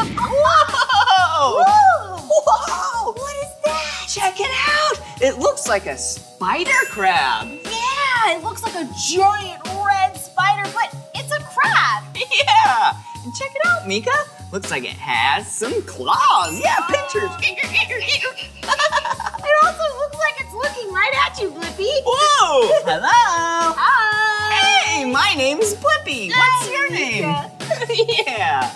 Whoa. Whoa! What is that? Check it out! It looks like a spider crab. Yeah, it looks like a giant red spider, but it's a crab. Yeah, and check it out, Meekah. Looks like it has some claws. Yeah, pictures. It also looks like it's looking right at you, Blippi. Whoa! Hello! Hi! Hey, my name's Blippi. What's your name? Yeah.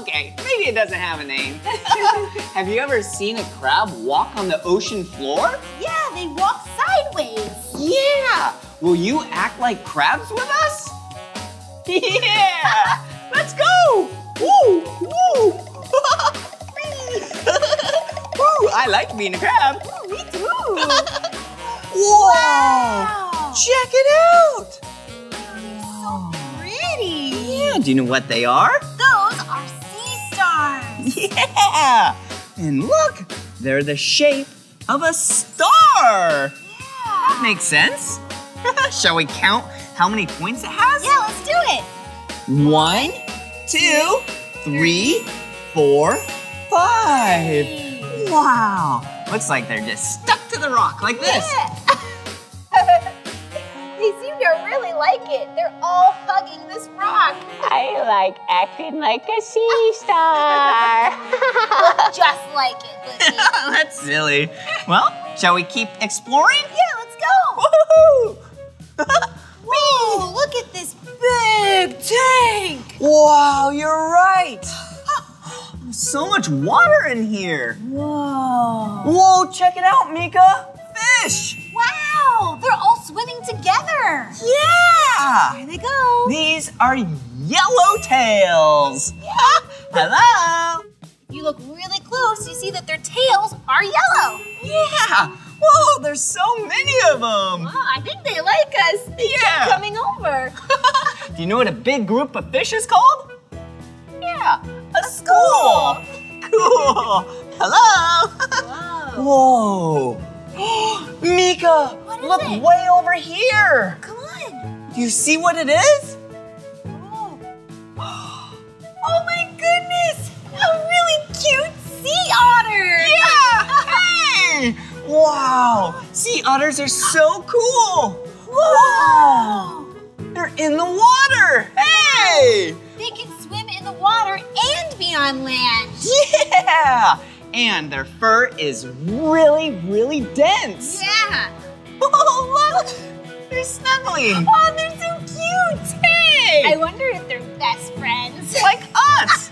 Okay, maybe it doesn't have a name. Have you ever seen a crab walk on the ocean floor? Yeah, they walk sideways. Yeah! Will you act like crabs with us? Yeah! Let's go! Woo! Woo! Woo! I like being a crab. Ooh, me too! Whoa! Wow. Check it out! Oh, they're so pretty! Yeah, do you know what they are? Those are sea stars. Yeah! And look, they're the shape of a star. Yeah. That makes sense. Shall we count how many points it has? Yeah, let's do it. 1, 2, 3, 4, 5. Wow. Looks like they're just stuck to the rock like this. Yeah. They seem to really like it. They're all hugging this rock. I like acting like a sea star. Just like it, Blippi. That's silly. Well, shall we keep exploring? Yeah, let's go. Woohoo! Whoa, look at this big tank. Wow, you're right. There's so much water in here. Whoa. Whoa, check it out, Meekah. Fish! Wow! They're all swimming together! Yeah! There they go! These are yellowtails! Yeah. Hello! You look really close, you see that their tails are yellow! Yeah! Whoa, there's so many of them! Wow, I think they like us! They keep coming over! Do you know what a big group of fish is called? Yeah, a school! Cool! Hello! Whoa! Whoa. Meekah, look way over here. Come on. Do you see what it is? Oh. Oh my goodness, a really cute sea otter. Yeah, hey. Wow, sea otters are so cool. Wow. They're in the water, hey. They can swim in the water and be on land. Yeah. And their fur is really, really dense. Yeah. Oh, look, they're snuggling. Oh, they're so cute. Hey. I wonder if they're best friends. Like us.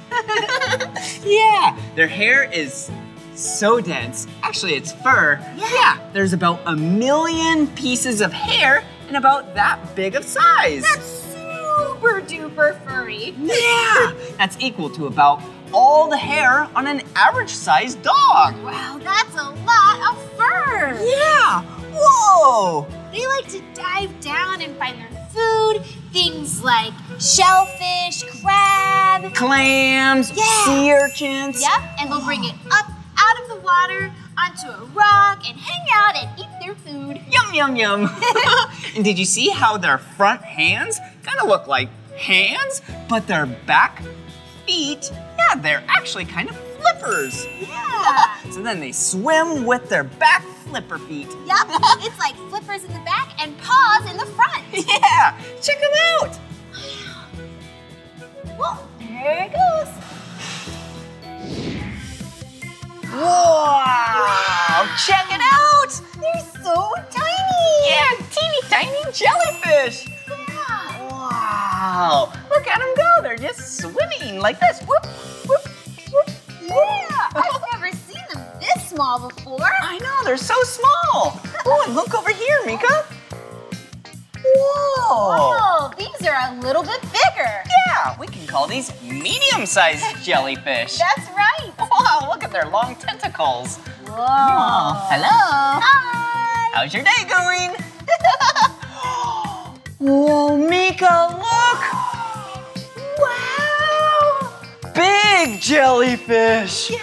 Yeah, their hair is so dense. Actually, it's fur. Yeah, there's about 1 million pieces of hair and about that big of size. That's super duper furry. Yeah, that's equal to about all the hair on an average-sized dog. Wow, that's a lot of fur. Yeah, whoa. They like to dive down and find their food, things like shellfish, crab. Clams, sea urchins. Yep, and they'll bring it up out of the water onto a rock and hang out and eat their food. Yum, yum, yum. And did you see how their front hands kind of look like hands, but their back feet, yeah, they're actually kind of flippers. Yeah. So then they swim with their back flipper feet. Yup, it's like flippers in the back and paws in the front. Yeah, check them out. jellyfish! Yeah. Wow! Look at them go! They're just swimming like this. Whoop, whoop, whoop, whoop. Yeah! I've never seen them this small before. I know, they're so small. Oh, and look over here, Meekah. Whoa! Whoa, these are a little bit bigger. Yeah, we can call these medium-sized jellyfish. That's right. Wow, look at their long tentacles. Whoa. Oh, hello. Hi. How's your day going? Whoa, Meekah, look. Wow. Big jellyfish. Yeah.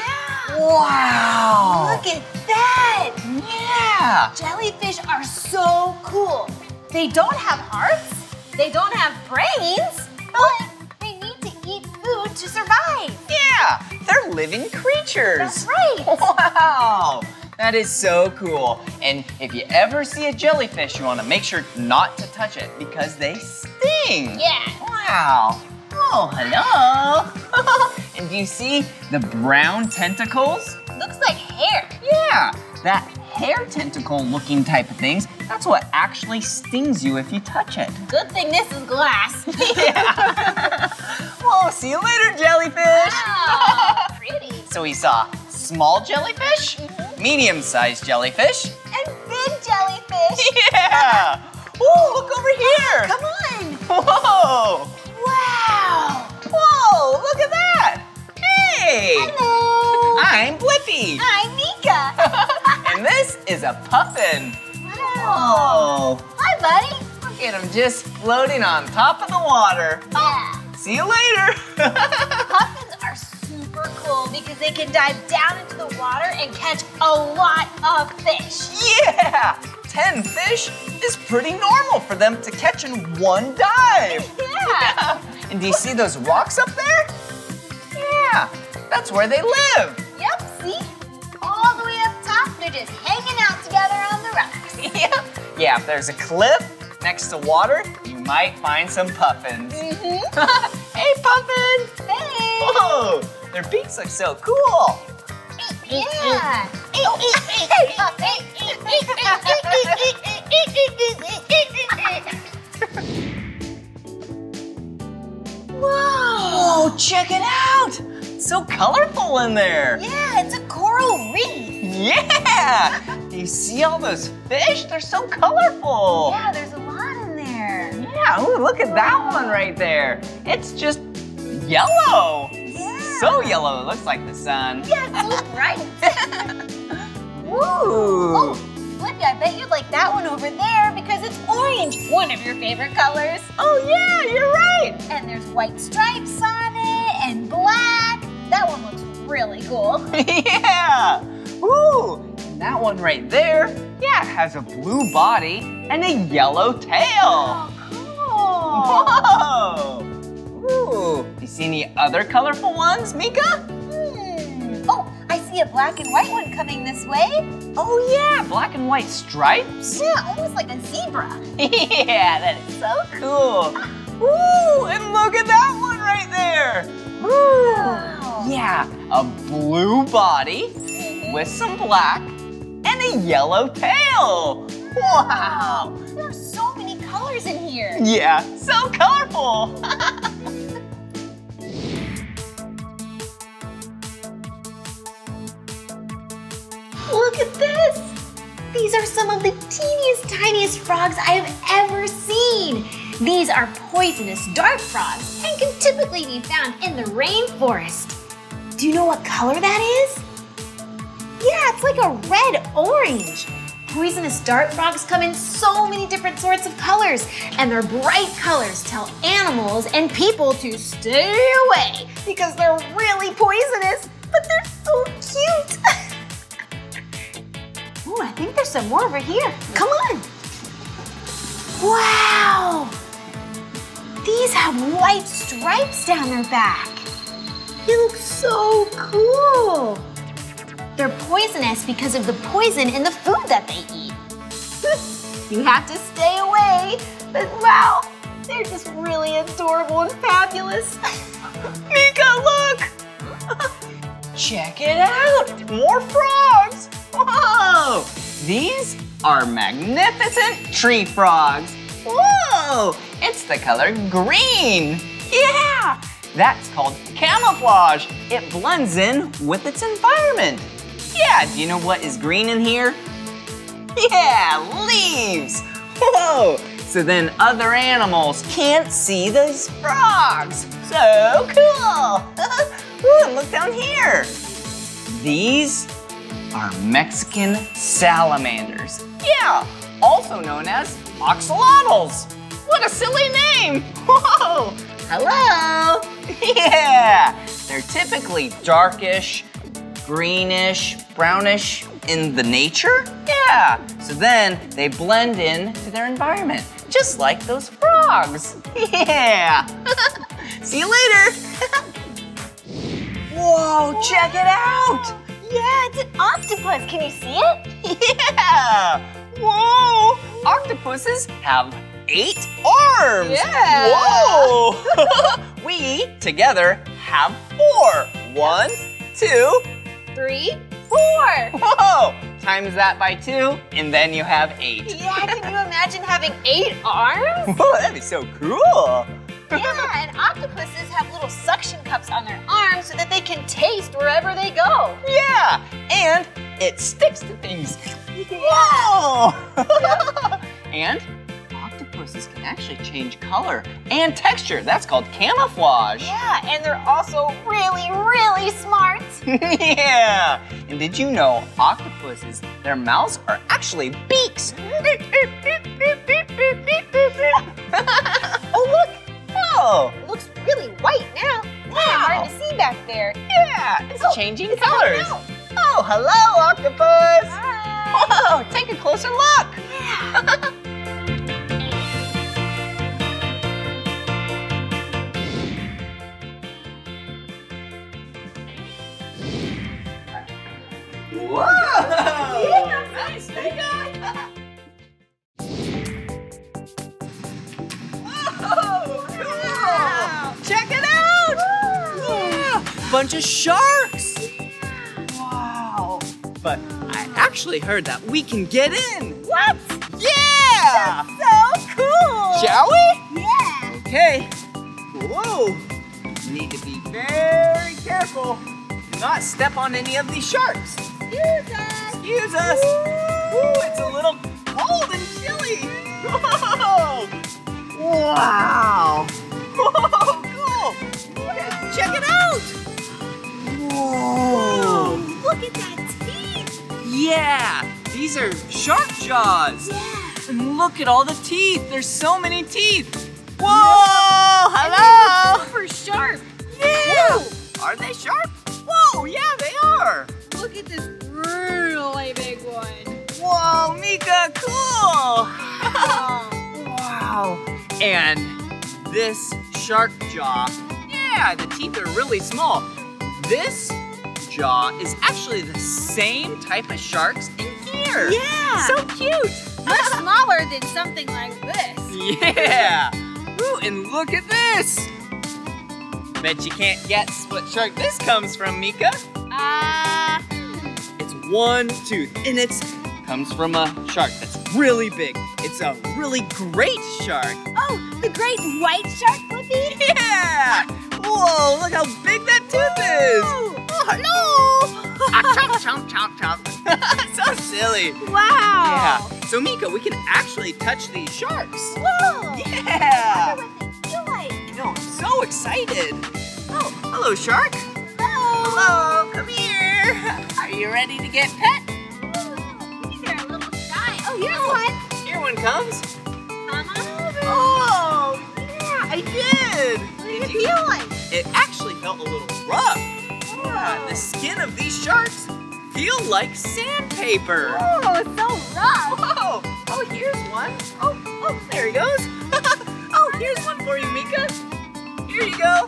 Wow. Look at that. Yeah. Jellyfish are so cool. They don't have hearts, they don't have brains, but they need to eat food to survive. Yeah, they're living creatures. That's right. Wow, that is so cool. And if you ever see a jellyfish, you want to make sure not to touch it because they sting. Yeah. Wow. Oh, hello. And do you see the brown tentacles? Looks like hair. Yeah, that hair tentacle looking type of things, that's what actually stings you if you touch it. Good thing this is glass. Yeah. Well, see you later, jellyfish. Wow, pretty. So we saw small jellyfish, medium-sized jellyfish, and big jellyfish. Yeah. Ooh, look over here. Come on. Whoa. Wow. Whoa, look at that. Hey. Hello. I'm Blippi. I'm Meekah. And this is a puffin. Wow. Oh. Hi, buddy. Look at him just floating on top of the water. Yeah. Oh, see you later. Puffins are super cool because they can dive down into the water and catch a lot of fish. Yeah. 10 fish is pretty normal for them to catch in one dive. Yeah. And do you see those rocks up there? Yeah. That's where they live. Yep, see? All the way up top, they're just hanging out together on the rocks. Yeah. Yeah, if there's a cliff next to water, you might find some puffins. Mm-hmm. Hey, puffin. Hey. Whoa, their beaks look so cool. Yeah. Whoa, check it out. So colorful in there. Yeah, it's a coral reef. Yeah! Do you see all those fish? They're so colorful. Yeah, there's a lot in there. Yeah, ooh, look at that one right there. It's just yellow. Yeah. So yellow, it looks like the sun. Yeah, it's so bright. Ooh. Oh, Blippi, I bet you'd like that one over there because it's orange, one of your favorite colors. Oh yeah, you're right. And there's white stripes on it and black. That one looks really cool. Yeah. Ooh, that one right there, yeah, it has a blue body and a yellow tail. Oh, cool. Whoa. Ooh, you see any other colorful ones, Meekah? Hmm. Oh, I see a black and white one coming this way. Oh, yeah, black and white stripes. Yeah, almost like a zebra. Yeah, that is so cool. Ooh, and look at that one right there. Ooh, wow. Yeah, a blue body with some black and a yellow tail. Wow. There are so many colors in here. Yeah, so colorful. Look at this. These are some of the teeniest, tiniest frogs I have ever seen. These are poisonous dart frogs and can typically be found in the rainforest. Do you know what color that is? Yeah, it's like a red-orange. Poisonous dart frogs come in so many different sorts of colors, and their bright colors tell animals and people to stay away because they're really poisonous, but they're so cute. Ooh, I think there's some more over here. Come on. Wow. These have white stripes down their back. They look so cool. They're poisonous because of the poison in the food that they eat. You have to stay away, but wow, they're just really adorable and fabulous. Meekah, look! Check it out! More frogs! Whoa! These are magnificent tree frogs. Whoa! It's the color green. Yeah! That's called camouflage. It blends in with its environment. Yeah, do you know what is green in here? Yeah, leaves. Whoa! So then other animals can't see those frogs. So cool! Ooh, and look down here. These are Mexican salamanders. Yeah, also known as axolotls. What a silly name! Whoa! Hello! Yeah! They're typically darkish, greenish, brownish in the nature. Yeah! So then they blend in to their environment, just like those frogs. Yeah! See you later! Whoa, check it out! Yeah, it's an octopus. Can you see it? Yeah! Whoa! Octopuses have 8 arms! Yeah! Whoa! We, together, have 4. 1, 2, 3, 4. Whoa! Times that by 2, and then you have 8. Yeah, can you imagine having 8 arms? Whoa, that'd be so cool! Yeah, and octopuses have little suction cups on their arms so that they can taste wherever they go. Yeah, and it sticks to things. Whoa! Yeah. And octopuses can actually change color and texture. That's called camouflage. Yeah, and they're also really, really smart. Yeah, and did you know octopuses, their mouths are actually beaks. Oh, look. Whoa! It looks really white now. Wow! Hard to see back there. Yeah, it's changing colors. Oh, hello, octopus! Hi. Whoa! Take a closer look. Yeah. Whoa! Yeah. Nice, Meekah. Whoa! Wow. Check it out! Yeah. Bunch of sharks! Yeah. Wow! But I actually heard that we can get in! What? Yeah! That's so cool! Shall we? Yeah! Okay. Whoa! Need to be very careful. Do not step on any of these sharks. Excuse us! Excuse us! Ooh, it's a little cold and chilly! Whoa! Wow! Whoa, cool! Yeah. Check it out! Whoa! Whoa! Look at that teeth! Yeah! These are shark jaws! Yeah! And look at all the teeth! There's so many teeth! Whoa! Hello! Super sharp! Yeah! Whoa. Are they sharp? Whoa! Yeah, they are! Look at this really big one! Whoa, Meekah! Cool! Wow! And this shark jaw, yeah, the teeth are really small. This jaw is actually the same type of sharks in here. Yeah. So cute. Much smaller than something like this. Yeah. Ooh, and look at this. Bet you can't guess what shark this comes from, Meekah. It's one tooth, and it comes from a shark that's really big. It's a really great shark. Oh, the great white shark, Blippi? Yeah! Whoa, look how big that tooth is! Oh, no! Chomp, chomp, chomp, chomp. So silly. Wow. Yeah. So, Meekah, we can actually touch these sharks. Whoa! Yeah! I wonder what they feel like. I know, I'm so excited. Oh, hello, shark. Hello. Hello, come here. Are you ready to get pet? Oh, here's one. Here one comes. Come on over. Oh, yeah, I did. What did it feel like? It actually felt a little rough. Yeah, the skin of these sharks feel like sandpaper. Oh, it's so rough. Whoa. Oh, here's one. Oh, there he goes. Oh, here's one for you, Meekah. Here you go.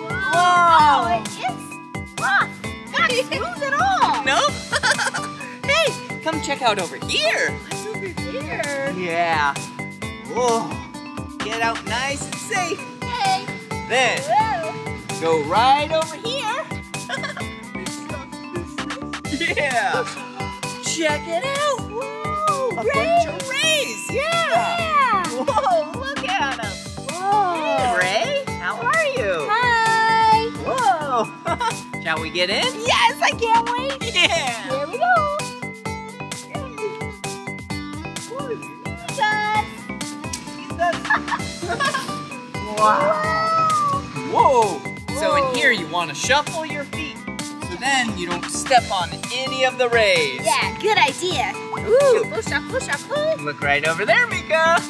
Whoa. Whoa. Oh, it is rough. Not smooth at all. Nope. Hey, come check out over here. What's over here? Yeah. Whoa. Get out nice and safe. Hey. Then whoa. Go right over here. Yeah. Check it out. Whoa, great. A bunch of Shall we get in? Yes, I can't wait. Yeah. Here we go. Wow. Whoa. Whoa. So in here you want to shuffle your feet so then you don't step on any of the rays. Yeah, good idea. Ooh. Shuffle, shuffle, shuffle. Look right over there, Meekah.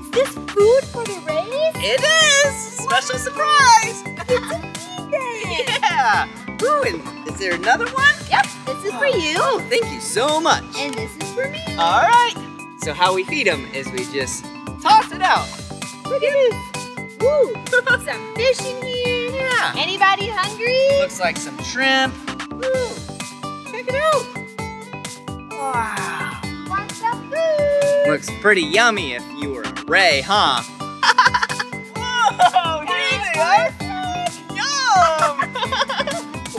Is this food for the rays? It is. Special surprise. It's a feed day. Yeah. Ooh, and is there another one? Yep, this is for you. Oh, thank you so much. And this is for me. All right. So how we feed them is we just toss it out. Look at this. Woo! Some fish in here. Yeah. Anybody hungry? Looks like some shrimp. Woo! Check it out. Wow. Want some food? Looks pretty yummy if you were a ray, huh? Whoa! Here they are. Yum!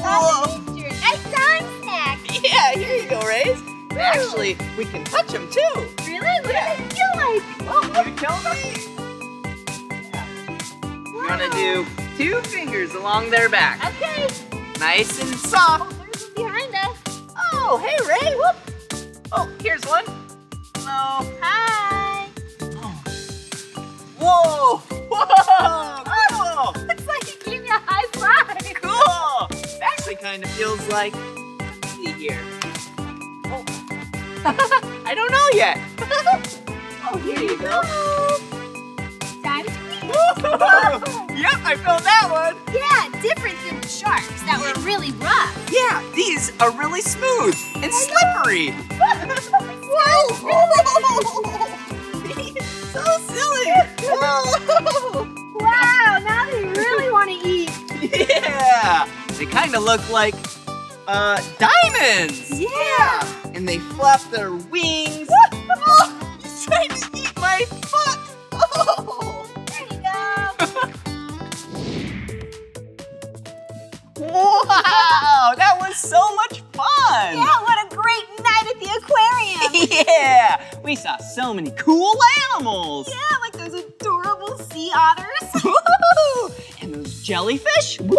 Whoa! Your nighttime snack. Yeah, here you go, rays. Woo. Actually, we can touch them too. Really? What do they feel like? Oh, let me tell me. We're gonna do two fingers along their back. Okay. Nice and soft. Oh, there's one behind us. Oh, hey, Ray. Whoop. Oh, here's one. Hello. Hi. Oh. Whoa. Whoa. Cool. It's like you gave me a high five. Cool. It actually kind of feels like, let's see here. Oh. I don't know yet. Oh, here you go. Time to yep, I found that one. Yeah, different than sharks that were really rough. Yeah, these are really smooth and slippery. Whoa! So silly. Whoa. Wow, now they really want to eat. Yeah, they kind of look like diamonds. Yeah. And they flap their wings. Oh, he's trying to eat my foot. Oh. Wow, that was so much fun! Yeah, what a great night at the aquarium! Yeah, we saw so many cool animals! Yeah, like those adorable sea otters! Woo! And those jellyfish! And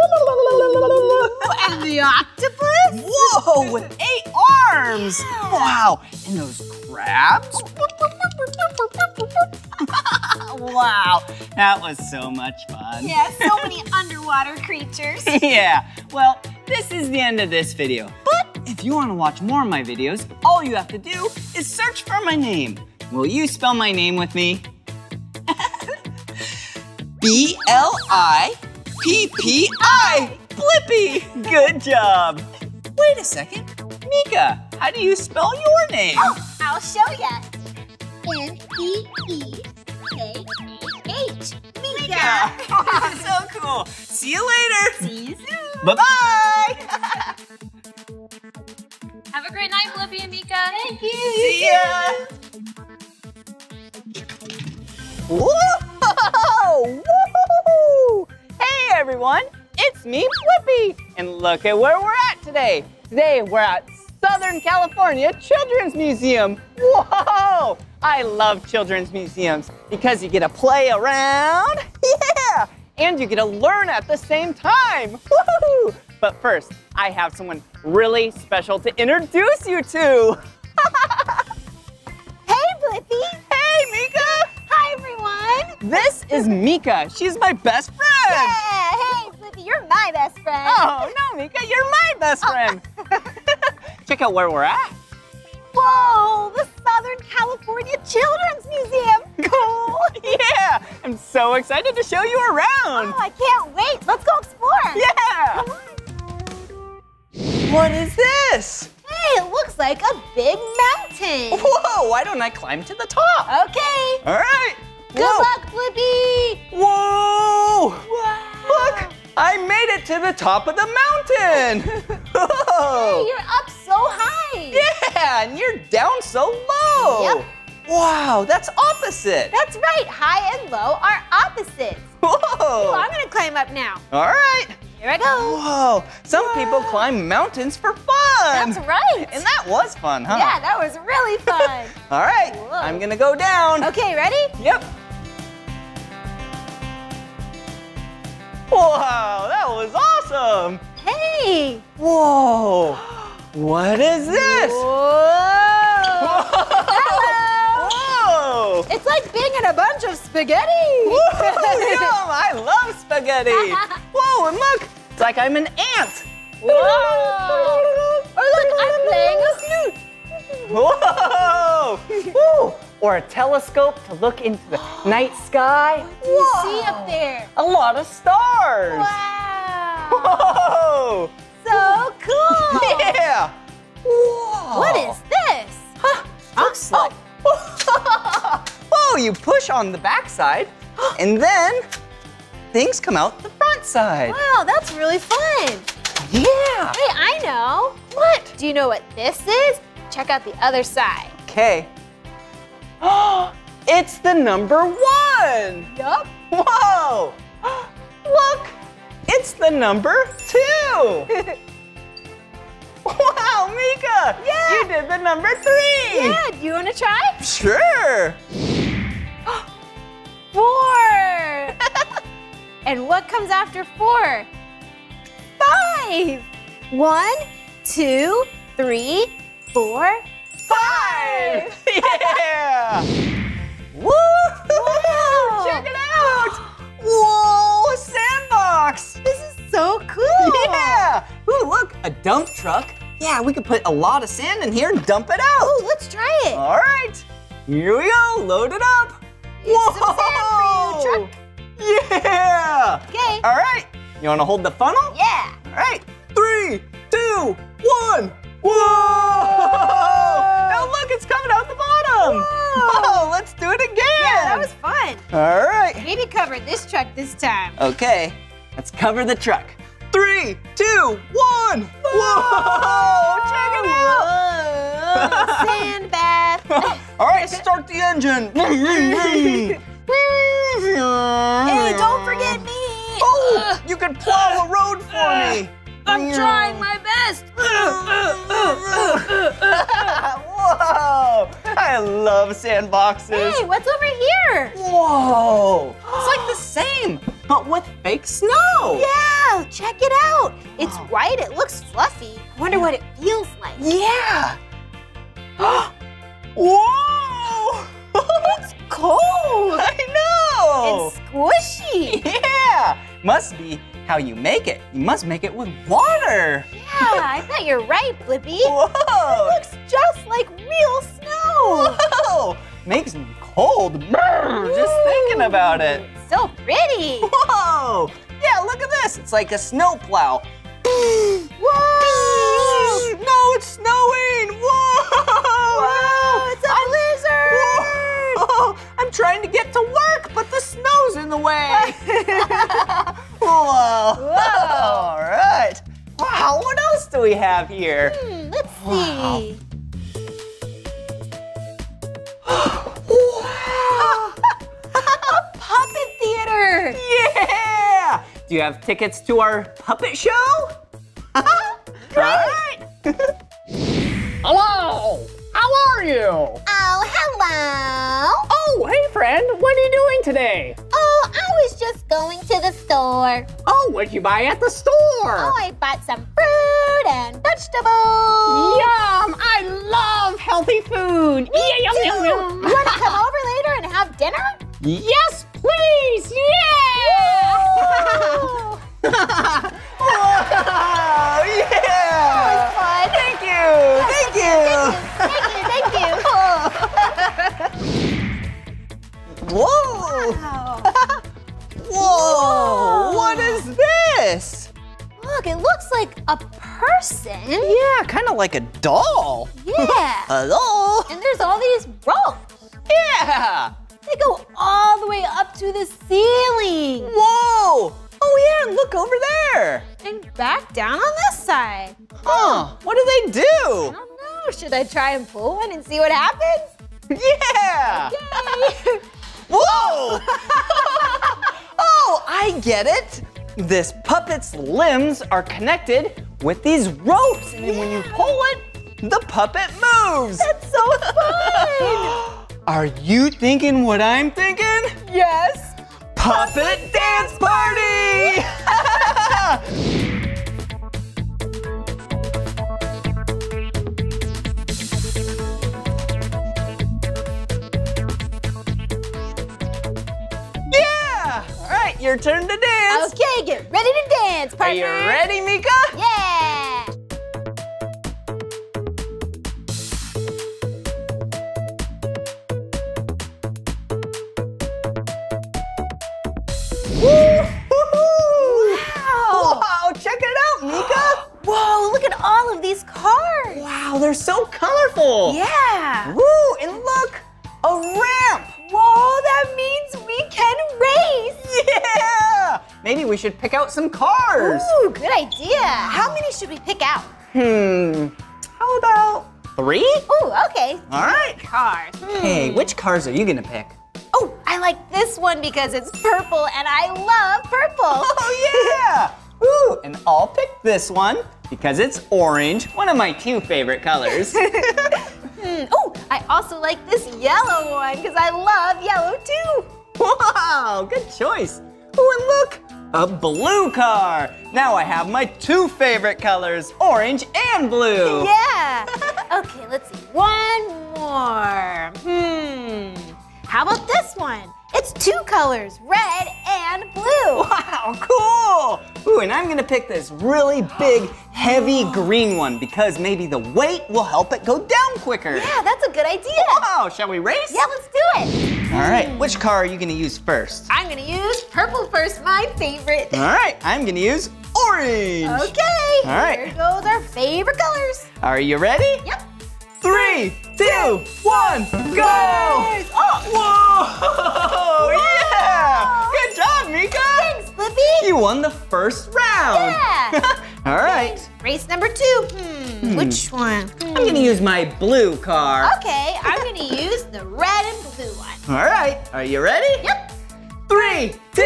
the octopus! Whoa, with 8 arms! Yeah. Wow, and those crabs! Wow, that was so much fun. Yeah, so many underwater creatures. Yeah, well, this is the end of this video. But if you want to watch more of my videos, all you have to do is search for my name. Will you spell my name with me? B-L-I-P-P-I, Blippi. Good job. Wait a second, Meekah, how do you spell your name? Oh, I'll show ya. N-E-E-K-A-H. Meekah. So cool. See you later. See you soon. Bye-bye. Have a great night, Blippi and Meekah. Thank you. See ya. Whoa! Whoa! Hey, everyone. It's me, Blippi. And look at where we're at today. Today, we're at Southern California Children's Museum. Whoa! I love children's museums because you get to play around, yeah, and you get to learn at the same time. Woohoo! But first, I have someone really special to introduce you to. Hey, Blippi. Hey, Meekah. Hi, everyone. This is Meekah. She's my best friend. Yeah. Hey, Blippi, you're my best friend. Oh, no, Meekah, you're my best friend. Check out where we're at. Whoa, the Southern California Children's Museum. Cool. Yeah, I'm so excited to show you around. Oh, I can't wait. Let's go explore. Yeah. Come on. What is this? Hey, it looks like a big mountain. Whoa, why don't I climb to the top? Okay. All right. Good luck, Blippi. Whoa. Wow. Look. I made it to the top of the mountain! Whoa! Hey, you're up so high! Yeah, and you're down so low! Yep. Wow, that's opposite! That's right, high and low are opposites! Whoa! Ooh, I'm gonna climb up now. All right! Here I go! Whoa! Some people climb mountains for fun! That's right! And that was fun, huh? Yeah, that was really fun! All right, whoa. I'm gonna go down! Okay, ready? Yep! Wow, that was awesome! Hey, Hey! Whoa! What is this? Whoa! Whoa! It's like being in a bunch of spaghetti. Whoa! Yum! I love spaghetti. Whoa! And look, it's like I'm an ant. Whoa! Or look, I'm playing a flute. Whoa! Whoa! Or a telescope to look into the night sky. What do you see up there? A lot of stars. Wow! Whoa! So cool! Yeah! Whoa! What is this? Huh? Looks like... Oh. Whoa! You push on the back side, and then things come out the front side. Wow, that's really fun. Yeah! Hey, I know. What? Do you know what this is? Check out the other side. Okay. Oh, it's the number one. Yup. Whoa! Look, it's the number two. Wow, Meekah! Yeah. You did the number three. Yeah. Do you want to try? Sure. Four. And what comes after four? Five. 1, 2, 3, 4, 5! Yeah! Woo! Wow. Check it out! Whoa! A sandbox! This is so cool! Yeah! Ooh, look, a dump truck. Yeah, we could put a lot of sand in here and dump it out. Ooh, let's try it. All right, here we go. Load it up. Here's some sand for you, truck. Yeah! Okay. All right, you want to hold the funnel? Yeah. All right, 3, 2, 1. Whoa! Now look, it's coming out the bottom. Whoa! Whoa, let's do it again. Yeah, that was fun. All right. Maybe cover this truck this time. Okay, let's cover the truck. 3, 2, 1. Whoa! Whoa. Check it out. Whoa. Sand bath. All right, start the engine. Hey, don't forget me. Oh, you can plow the road for me. I'm trying my best. Whoa! I love sandboxes. Hey, what's over here? Whoa! It's like the same, but with fake snow. Yeah, check it out. It's white, it looks fluffy. I wonder what it feels like. Yeah! Whoa! It's cold. I know. And squishy. Yeah, must be how you make it. You must make it with water. Yeah, I bet you're right, Blippi. Whoa! It looks just like real snow. Whoa! Makes me cold. Brr, just thinking about it. So pretty. Whoa! Yeah, look at this. It's like a snow plow. Whoa! No, it's snowing. Whoa! Whoa! It's a blizzard. Whoa! I'm trying to get to work, but the snow's in the way. Whoa. Whoa. All right. Wow, what else do we have here? Let's see. Wow. A puppet theater. Yeah. Do you have tickets to our puppet show? Great. All right. Hello. How are you? Oh, hello. Oh, hey, friend. What are you doing today? Oh, I was just going to the store. Oh, what'd you buy at the store? Oh, I bought some fruit and vegetables. Yum. I love healthy food. Yum, yum, yum. You want to come over later and have dinner? Yes, please. Yeah. Wow, yeah! That was fun. Thank you. Thank you. Thank you. Thank you. Whoa. Wow. Whoa. What is this? Look, it looks like a person. Yeah, kind of like a doll. Yeah. Hello. And there's all these ropes. Yeah. They go all the way up to the ceiling. Whoa. Oh, yeah, look over there. And back down on this side. Huh, what do they do? I don't know. Should I try and pull one and see what happens? Yeah. Okay. Whoa. Oh, I get it. This puppet's limbs are connected with these ropes. And then when you pull it, the puppet moves. That's so fun. Are you thinking what I'm thinking? Yes. Puppet dance party! your turn to dance. Okay, get ready to dance, partner. Are you ready, Meekah? Yeah. All of these cars. Wow, they're so colorful. Yeah. Woo, and look, a ramp. Whoa, that means we can race. Yeah. Maybe we should pick out some cars. Ooh, good idea. How many should we pick out? How about 3? Ooh, okay. All right. Cars. Hey, which cars are you gonna pick? Oh, I like this one because it's purple and I love purple. Oh, yeah. Ooh, and I'll pick this one because it's orange, one of my 2 favorite colors. Oh, I also like this yellow one because I love yellow too. Wow, good choice. Oh, and look, a blue car. Now I have my 2 favorite colors, orange and blue. Yeah. Okay, let's see, one more. How about this one? It's 2 colors, red and blue. Wow, cool. Ooh, and I'm gonna pick this really big, heavy green one because maybe the weight will help it go down quicker. Yeah, that's a good idea. Wow, shall we race? Yeah, let's do it. All right, which car are you gonna use first? I'm gonna use purple first, my favorite. All right, I'm gonna use orange. Okay, here goes our favorite colors. Are you ready? Yep. 3, 2, 1, go! Oh. Whoa! Yeah! Good job, Meekah! Thanks, Blippi! You won the first round! Yeah! All right. Race number 2. Which one? I'm gonna use my blue car. Okay, I'm gonna use the red and blue one. All right, are you ready? Yep. 3, 2,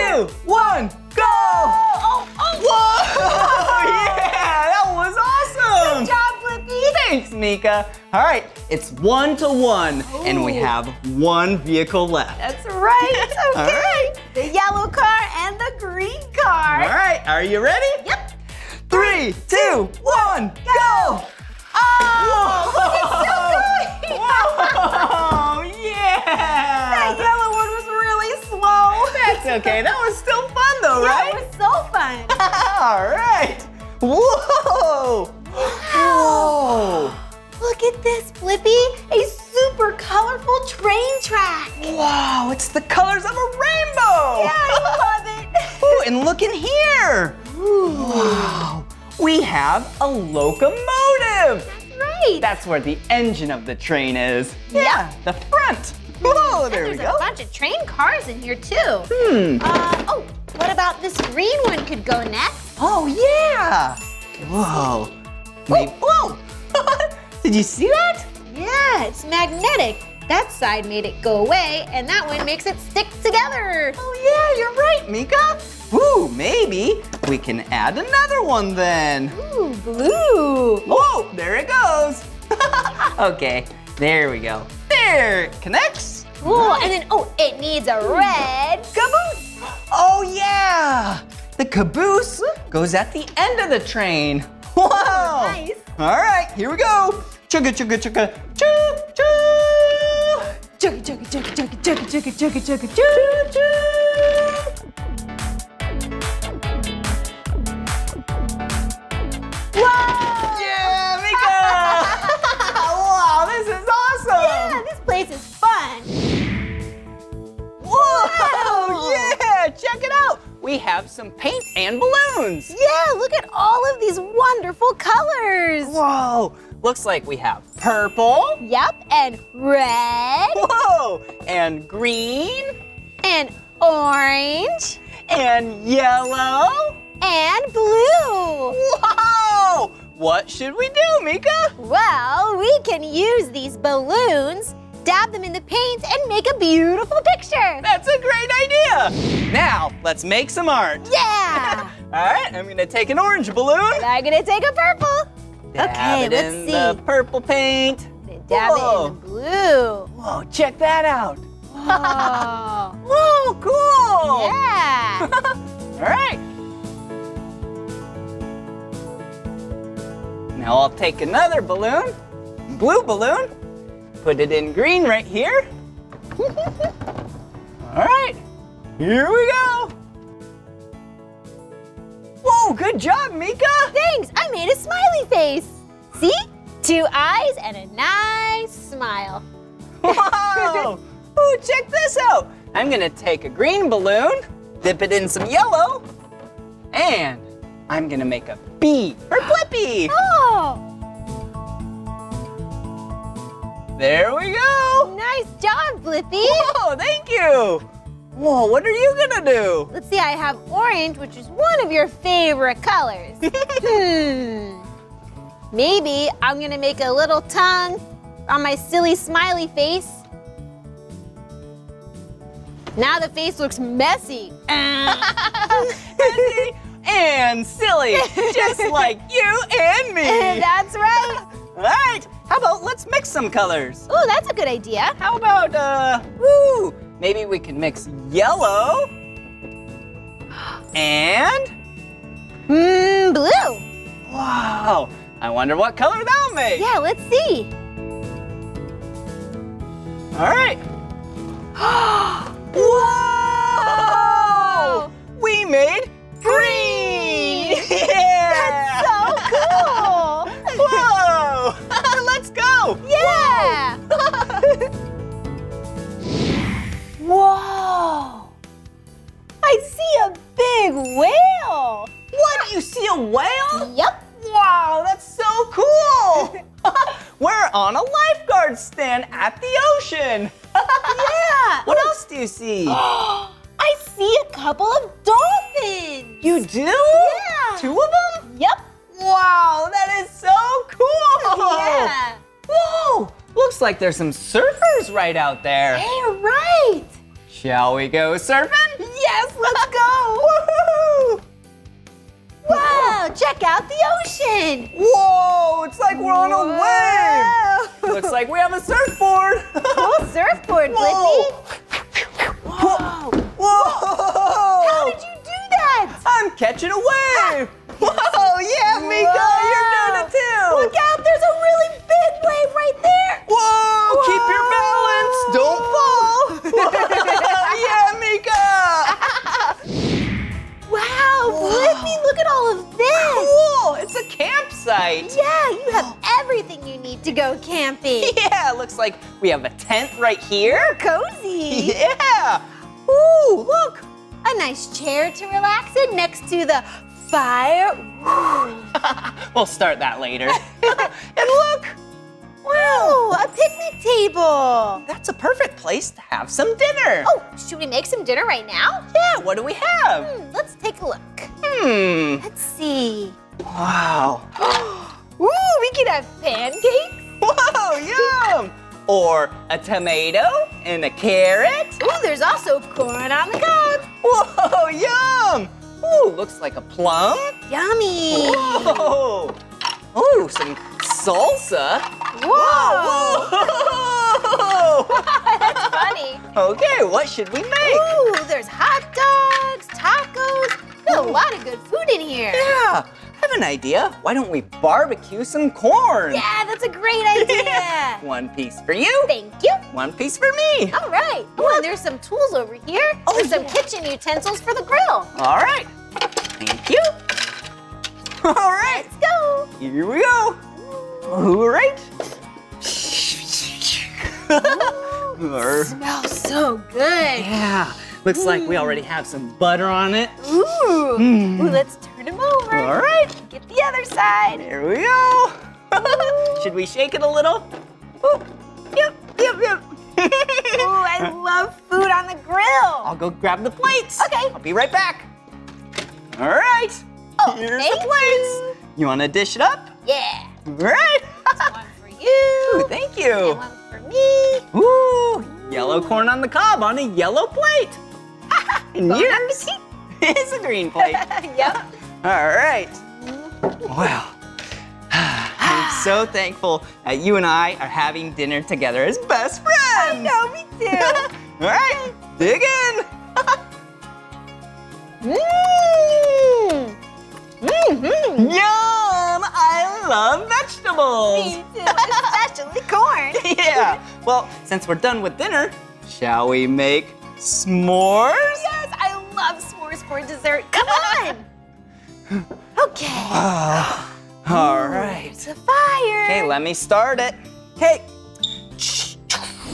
1, go! Oh, oh! Whoa! Yeah! That was awesome! Good job, Blippi! Thanks, Meekah! All right, it's 1-to-1, and we have 1 vehicle left. That's right, okay. All right. The yellow car and the green car. All right, are you ready? Yep. 3, 2, 1, go! Oh, look, it's still going! Whoa, yeah! That yellow one was really slow. That's okay, that was still fun though, right? Yeah, it was so fun. All right, whoa! Wow! Whoa. Look at this, Blippi, a super colorful train track. Wow, it's the colors of a rainbow. Yeah, I love it. Ooh, and look in here. Ooh. Wow, we have a locomotive. That's right. That's where the engine of the train is. Yeah, the front. Whoa, there we go. There's a bunch of train cars in here too. Oh, what about this green one could go next? Oh, yeah. Whoa. Whoa. Did you see that? Yeah, it's magnetic. That side made it go away, and that one makes it stick together. Oh yeah, you're right, Meekah. Ooh, maybe we can add another one then. Ooh, blue. Whoa, there it goes. Okay, there we go. There, it connects. Cool, and then, it needs a red caboose. Oh yeah, the caboose goes at the end of the train. Whoa. Oh, nice. All right, here we go. Chugga chugga chugga choo choo. Chugga chugga chugga chugga chugga chugga chugga chugga choo choo. Wow! Yeah, Meekah! Wow, this is awesome. Yeah, this place is fun. Whoa! Yeah, check it out. We have some paint and balloons. Yeah, look at all of these wonderful colors. Whoa, looks like we have purple. Yep, and red. Whoa, and green. And orange. And yellow. And blue. Whoa, what should we do, Meekah? Well, we can use these balloons, dab them in the paint, and make a beautiful picture. That's a great idea. Now, let's make some art. Yeah. All right, I'm gonna take an orange balloon. And I'm gonna take a purple. Dab okay, let's see. Dab it in the purple paint. Dab it in the blue. Whoa, check that out. Whoa. Whoa, cool. Yeah. All right. Now I'll take another balloon, blue balloon. Put it in green right here. All right, here we go. Oh, good job, Meekah! Thanks, I made a smiley face. See? Two eyes and a nice smile. Wow! Ooh, check this out. I'm gonna take a green balloon, dip it in some yellow, and I'm gonna make a bee for Blippi. Oh! There we go! Nice job, Blippi! Whoa, thank you! Whoa, what are you gonna do? Let's see, I have orange, which is one of your favorite colors. Maybe I'm gonna make a little tongue on my silly smiley face. Now the face looks messy. Messy and silly, just like you and me. That's right. All right. How about let's mix some colors? Ooh, that's a good idea. How about, woo, maybe we can mix yellow and blue. Wow, I wonder what color that'll make. Yeah, let's see. All right. Whoa! We made green! Yeah! That's so cool! Whoa! Let's go! Yeah! Whoa! I see a big whale! What? You see a whale? Yep! Wow, that's so cool! We're on a lifeguard stand at the ocean! Yeah! What else do you see? I see a couple of dolphins! You do? Yeah! Two of them? Yep! Wow, that is so cool! Yeah! Whoa! Looks like there's some surfers right out there. Hey, right! Shall we go surfing? Yes, let's go! Woohoo! Wow, check out the ocean! Whoa, it's like we're on a wave! Looks like we have a surfboard! Cool surfboard, Blippi! Whoa! Whoa! How did you do that? I'm catching a wave! Whoa, yeah, Meekah, you're doing it too! Look out, there's a really big wave right there! Whoa, keep your balance! Don't fall! Yeah, Meekah! Wow, Blippi, look at all of this! Cool, it's a campsite! Yeah, you have everything you need to go camping! Yeah, looks like we have a tent right here. Cozy! Yeah! Ooh, look! A nice chair to relax in next to the fire. We'll start that later. And look! Wow, a picnic table. That's a perfect place to have some dinner. Oh, should we make some dinner right now? Yeah, what do we have? Let's take a look. Let's see. Wow. Ooh, we could have pancakes. Whoa, yum! Or a tomato and a carrot. Ooh, there's also corn on the cob. Whoa, yum! Ooh, looks like a plum. Yummy. Whoa. Ooh, some salsa. Whoa. Whoa. That's funny. Okay, what should we make? Ooh, there's hot dogs, tacos. There's a lot of good food in here. Yeah. I have an idea. Why don't we barbecue some corn? Yeah, that's a great idea. One piece for you. Thank you. One piece for me. All right. Oh, and there's some tools over here. Oh, there's some kitchen utensils for the grill. All right. Thank you. All right. Let's go. Here we go. All right. Ooh, it smells so good. Yeah. Looks like we already have some butter on it. Ooh. Ooh, let's turn them over. All right. Get the other side. There we go. Should we shake it a little? Ooh. Yep, yep, yep. Ooh, I love food on the grill. I'll go grab the plates. Okay. I'll be right back. All right. Oh, here's the plates. You want to dish it up? Yeah. All right. That's one for you. Ooh, thank you. And one for me. Ooh, yellow corn on the cob on a yellow plate. And yours is a green plate. Yep. All right. Wow. I'm so thankful that you and I are having dinner together as best friends. I know, me too. All right, dig in. Yum! I love vegetables. Me too, especially corn. Yeah. Well, since we're done with dinner, shall we make s'mores? Yes, I love s'mores for dessert. Come on! Okay. Oh, all right. It's a fire. Okay, let me start it. Hey.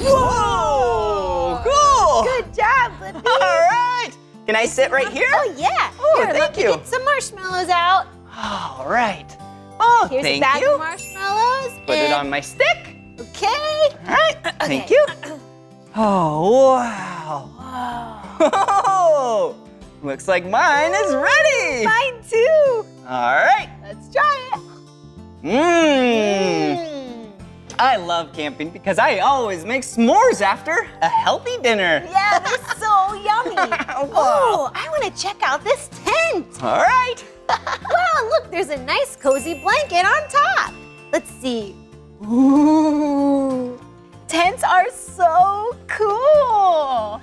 Whoa! Cool. Good job, Blippi. All right. Can I sit right here? Oh yeah. Oh, here, thank you. Let me get some marshmallows out. All right. Oh, here's thank you. Here's a bag of marshmallows. Put it on my stick. Okay. All right. Okay. Thank you. Oh wow. Whoa. Oh. Looks like mine is ready. Mine too. All right. Let's try it. Mmm. I love camping because I always make s'mores after a healthy dinner. Yeah, they're so yummy. Oh, I want to check out this tent. All right. Wow, look, there's a nice cozy blanket on top. Let's see. Ooh. Tents are so cool.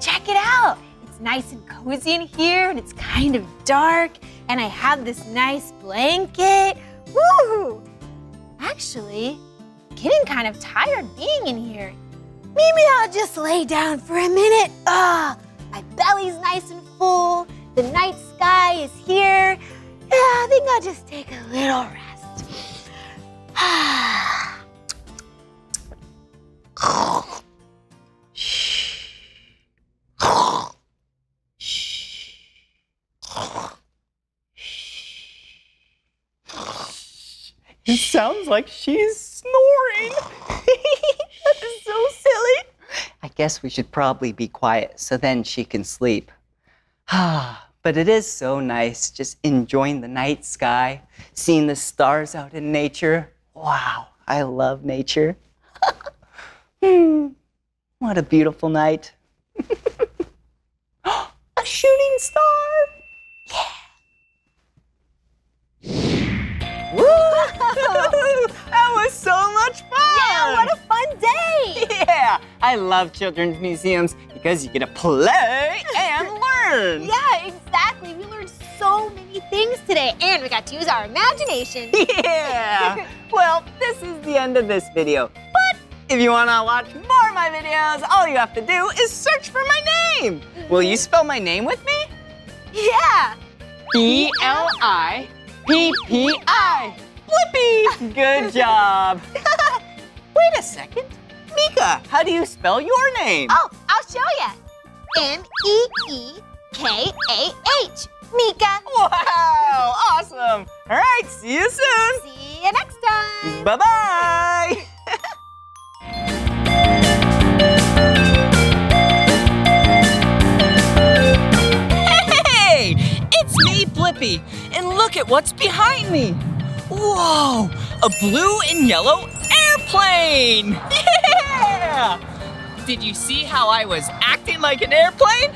Check it out. Nice and cozy in here, and it's kind of dark, and I have this nice blanket. Woo! Actually, getting kind of tired being in here. Maybe I'll just lay down for a minute. Ah, my belly's nice and full. The night sky is here. Yeah, I think I'll just take a little rest. Ah. It sounds like she's snoring. That is so silly. I guess we should probably be quiet so then she can sleep. But it is so nice just enjoying the night sky, seeing the stars out in nature. Wow, I love nature. What a beautiful night. A shooting star. Yeah. Woo! That was so much fun! Yeah, what a fun day! Yeah, I love children's museums because you get to play and learn. Yeah, exactly. We learned so many things today, and we got to use our imagination. Yeah. Well, this is the end of this video. But if you want to watch more of my videos, all you have to do is search for my name. Will you spell my name with me? Yeah. B-L-I. P-P-I. Blippi! Good job. Wait a second. Meekah, how do you spell your name? Oh, I'll show you. M-E-E-K-A-H. Meekah. Wow, awesome. All right, see you soon. See you next time. Bye-bye. Hey, it's me, Blippi. And look at what's behind me. Whoa, a blue and yellow airplane. Yeah! Did you see how I was acting like an airplane?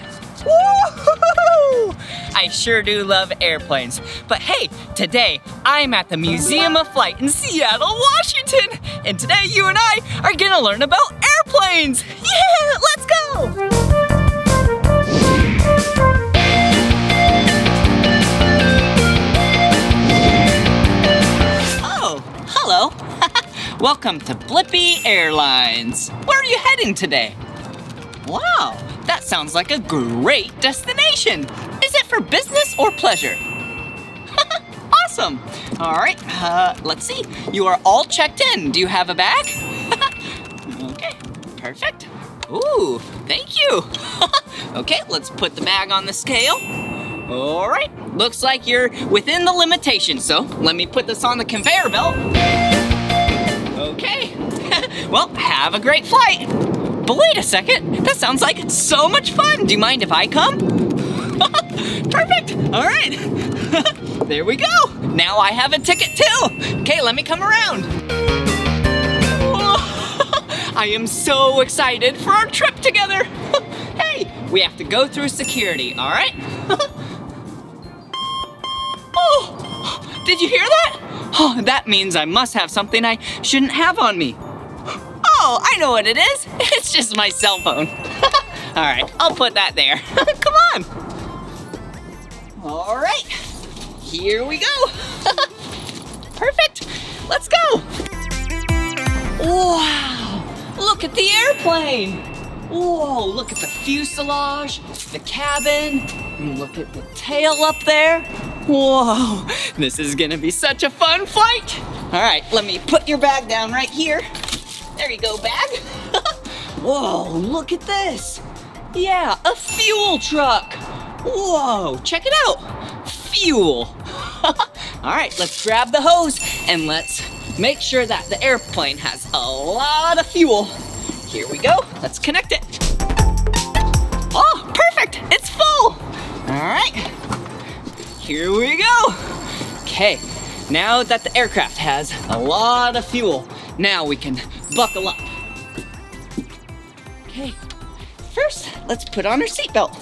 Woo-hoo-hoo! I sure do love airplanes. But hey, today I'm at the Museum of Flight in Seattle, Washington. And today you and I are gonna learn about airplanes. Yeah, let's go! Hello. Welcome to Blippi Airlines. Where are you heading today? Wow, that sounds like a great destination. Is it for business or pleasure? Awesome. All right, let's see. You are all checked in. Do you have a bag? Okay, perfect. Ooh, thank you. Okay, let's put the bag on the scale. All right, looks like you're within the limitation, so let me put this on the conveyor belt. Okay, well, have a great flight. But wait a second, that sounds like so much fun. Do you mind if I come? Perfect, all right. There we go. Now I have a ticket too. Okay, let me come around. I am so excited for our trip together. Hey, we have to go through security, all right? Oh, did you hear that? Oh, that means I must have something I shouldn't have on me. Oh, I know what it is. It's just my cell phone. All right, I'll put that there. Come on. All right, here we go. Perfect, let's go. Wow, look at the airplane. Whoa, look at the fuselage, the cabin, and look at the tail up there. Whoa, this is gonna be such a fun flight. All right, let me put your bag down right here. There you go, bag. Whoa, look at this. Yeah, a fuel truck. Whoa, check it out. Fuel. All right, let's grab the hose and let's make sure that the airplane has a lot of fuel. Here we go, let's connect it. Oh, perfect, it's full. All right, here we go. Okay, now that the aircraft has a lot of fuel, now we can buckle up. Okay, first, let's put on our seatbelt.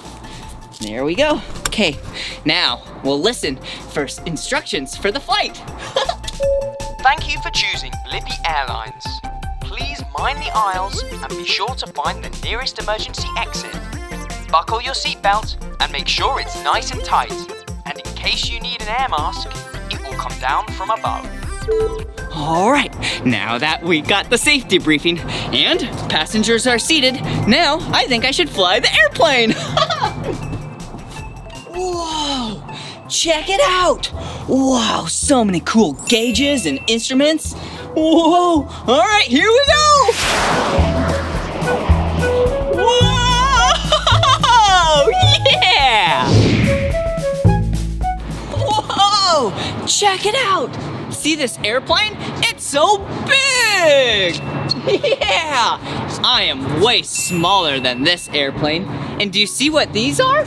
There we go. Okay, now we'll listen for instructions for the flight. Thank you for choosing Blippi Airlines. Please mind the aisles and be sure to find the nearest emergency exit. Buckle your seatbelt and make sure it's nice and tight. And in case you need an air mask, it will come down from above. All right, now that we got the safety briefing and passengers are seated, now I think I should fly the airplane. Whoa, check it out. Wow, so many cool gauges and instruments. Whoa, all right, here we go. Whoa, yeah. Whoa, check it out. See this airplane? It's so big! Yeah! I am way smaller than this airplane. And do you see what these are?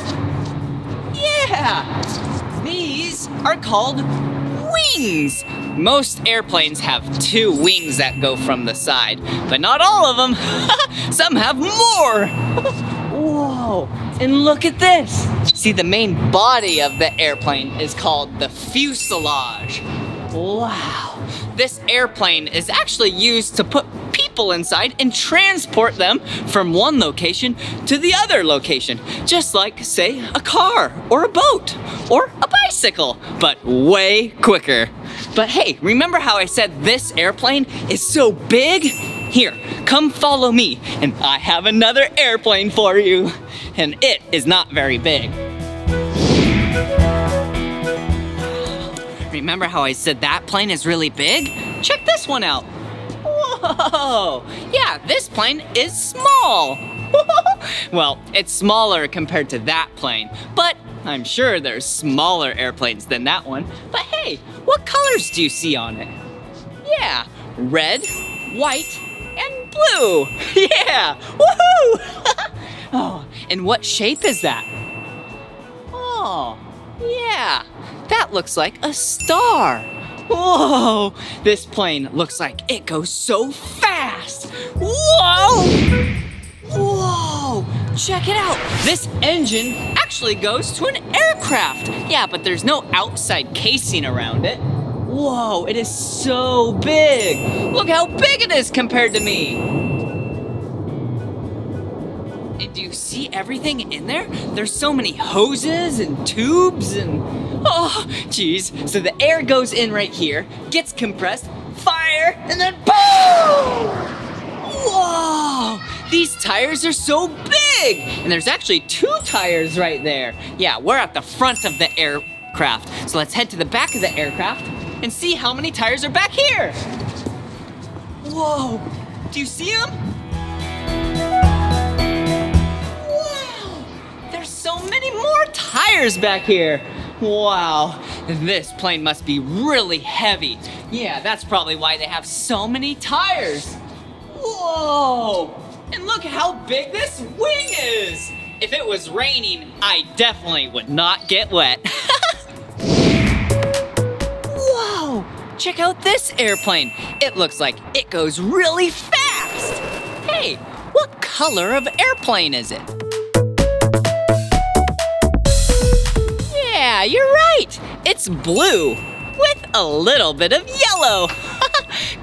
Yeah! These are called wings. Most airplanes have two wings that go from the side, but not all of them. Some have more. Whoa, and look at this. See, the main body of the airplane is called the fuselage. Wow, this airplane is actually used to put people inside and transport them from one location to the other location. Just like, say, a car or a boat or a bicycle, but way quicker. But hey, remember how I said this airplane is so big? Here, come follow me and I have another airplane for you. And it is not very big. Remember how I said that plane is really big? Check this one out. Whoa! Yeah, this plane is small. Well, it's smaller compared to that plane, but I'm sure there's smaller airplanes than that one. But hey, what colors do you see on it? Yeah, red, white, and blue. Yeah, woohoo! Oh, and what shape is that? Oh, yeah. That looks like a star. Whoa, this plane looks like it goes so fast. Whoa, whoa, check it out. This engine actually goes to an aircraft. Yeah, but there's no outside casing around it. Whoa, it is so big. Look how big it is compared to me. And do you see everything in there? There's so many hoses and tubes and, oh, geez. So the air goes in right here, gets compressed, fire, and then boom! Whoa, these tires are so big. And there's actually two tires right there. Yeah, we're at the front of the aircraft. So let's head to the back of the aircraft and see how many tires are back here. Whoa, do you see them? So many more tires back here. Wow, this plane must be really heavy. Yeah, that's probably why they have so many tires. Whoa, and look how big this wing is. If it was raining, I definitely would not get wet. Whoa, check out this airplane. It looks like it goes really fast. Hey, what color of airplane is it? Yeah, you're right. It's blue with a little bit of yellow.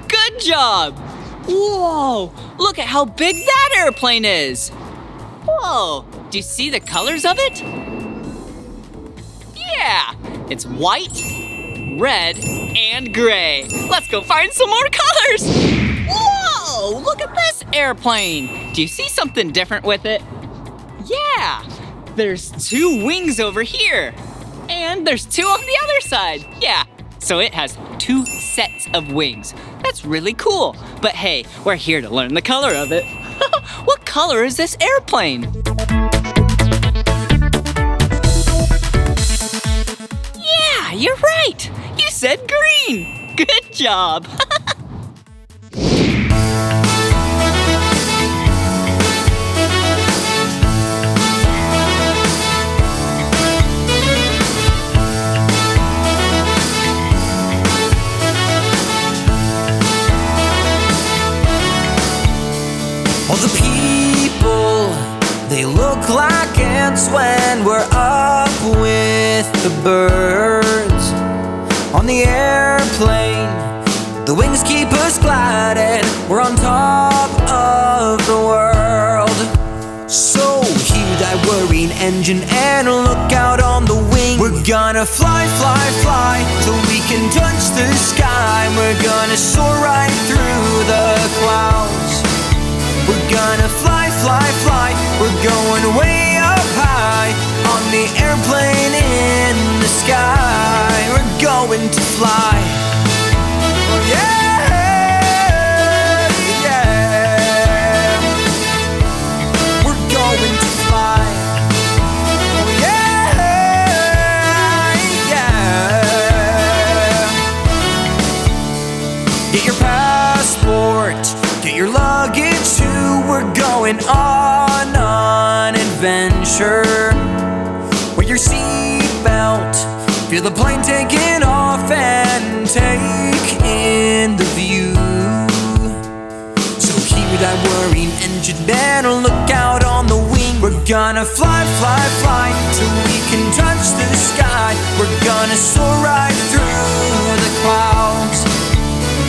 Good job. Whoa, look at how big that airplane is. Whoa, do you see the colors of it? Yeah, it's white, red, and gray. Let's go find some more colors. Whoa, look at this airplane. Do you see something different with it? Yeah, there's two wings over here. And there's two on the other side. Yeah, so it has two sets of wings. That's really cool. But hey, we're here to learn the color of it. What color is this airplane? Yeah, you're right. You said green. Good job. All the people, they look like ants when we're up with the birds. On the airplane, the wings keep us gliding. We're on top of the world. So hear that whirring engine and look out on the wing. We're gonna fly, fly, fly till we can touch the sky. We're gonna soar right through the clouds. We're gonna fly, fly, fly. We're going way up high on the airplane in the sky. We're going to fly. Yeah, yeah. We're going to fly. Yeah, yeah. Get your passport. Get your luggage too, we're going on an adventure. Wear your seatbelt, feel the plane taking off and take in the view. So hear that whirring engine and look out on the wing. We're gonna fly, fly, fly till we can touch the sky. We're gonna soar right through the clouds.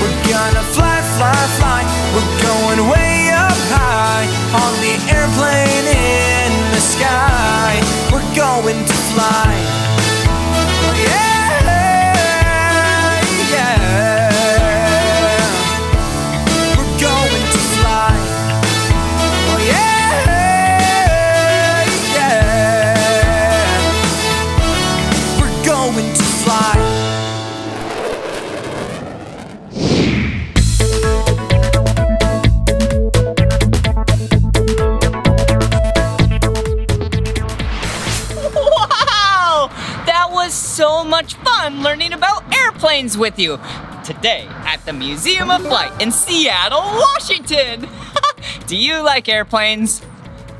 We're gonna fly, fly, fly. We're going way up high on the airplane in the sky. We're going to fly. Yeah, yeah. We're going to fly. Yeah, yeah. We're going to fly. So much fun learning about airplanes with you today at the Museum of Flight in Seattle, Washington. Do you like airplanes?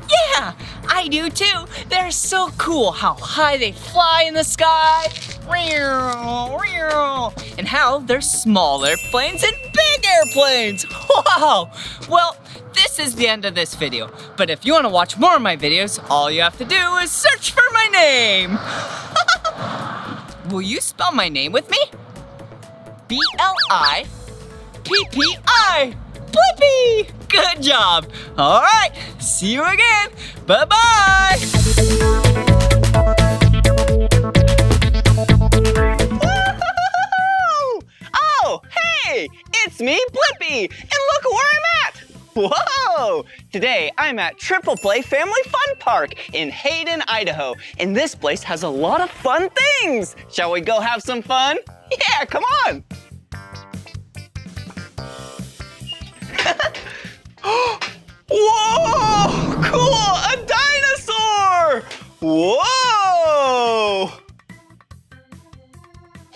Yeah, I do too. They're so cool how high they fly in the sky and how they're small airplanes and big airplanes. Wow. Well, this is the end of this video, but if you want to watch more of my videos, all you have to do is search for my name. Will you spell my name with me? B-L-I-P-P-I. Blippi! Good job. All right, see you again. Bye-bye. Oh, hey, it's me, Blippi, and look where I'm at. Whoa! Today, I'm at Triple Play Family Fun Park in Hayden, Idaho. And this place has a lot of fun things. Shall we go have some fun? Yeah, come on! Whoa! Cool! A dinosaur! Whoa!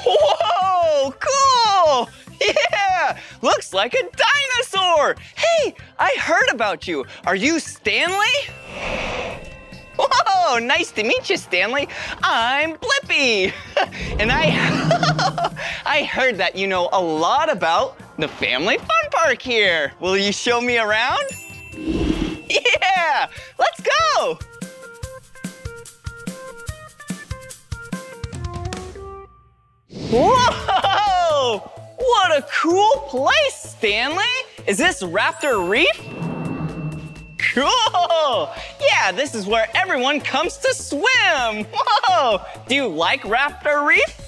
Whoa! Cool! Yeah! Looks like a dinosaur! Hey, I heard about you. Are you Stanley? Whoa! Nice to meet you, Stanley. I'm Blippi. And I heard that you know a lot about the Family Fun Park here. Will you show me around? Yeah! Let's go! Whoa! What a cool place, Stanley! Is this Raptor Reef? Cool! Yeah, this is where everyone comes to swim! Whoa! Do you like Raptor Reef?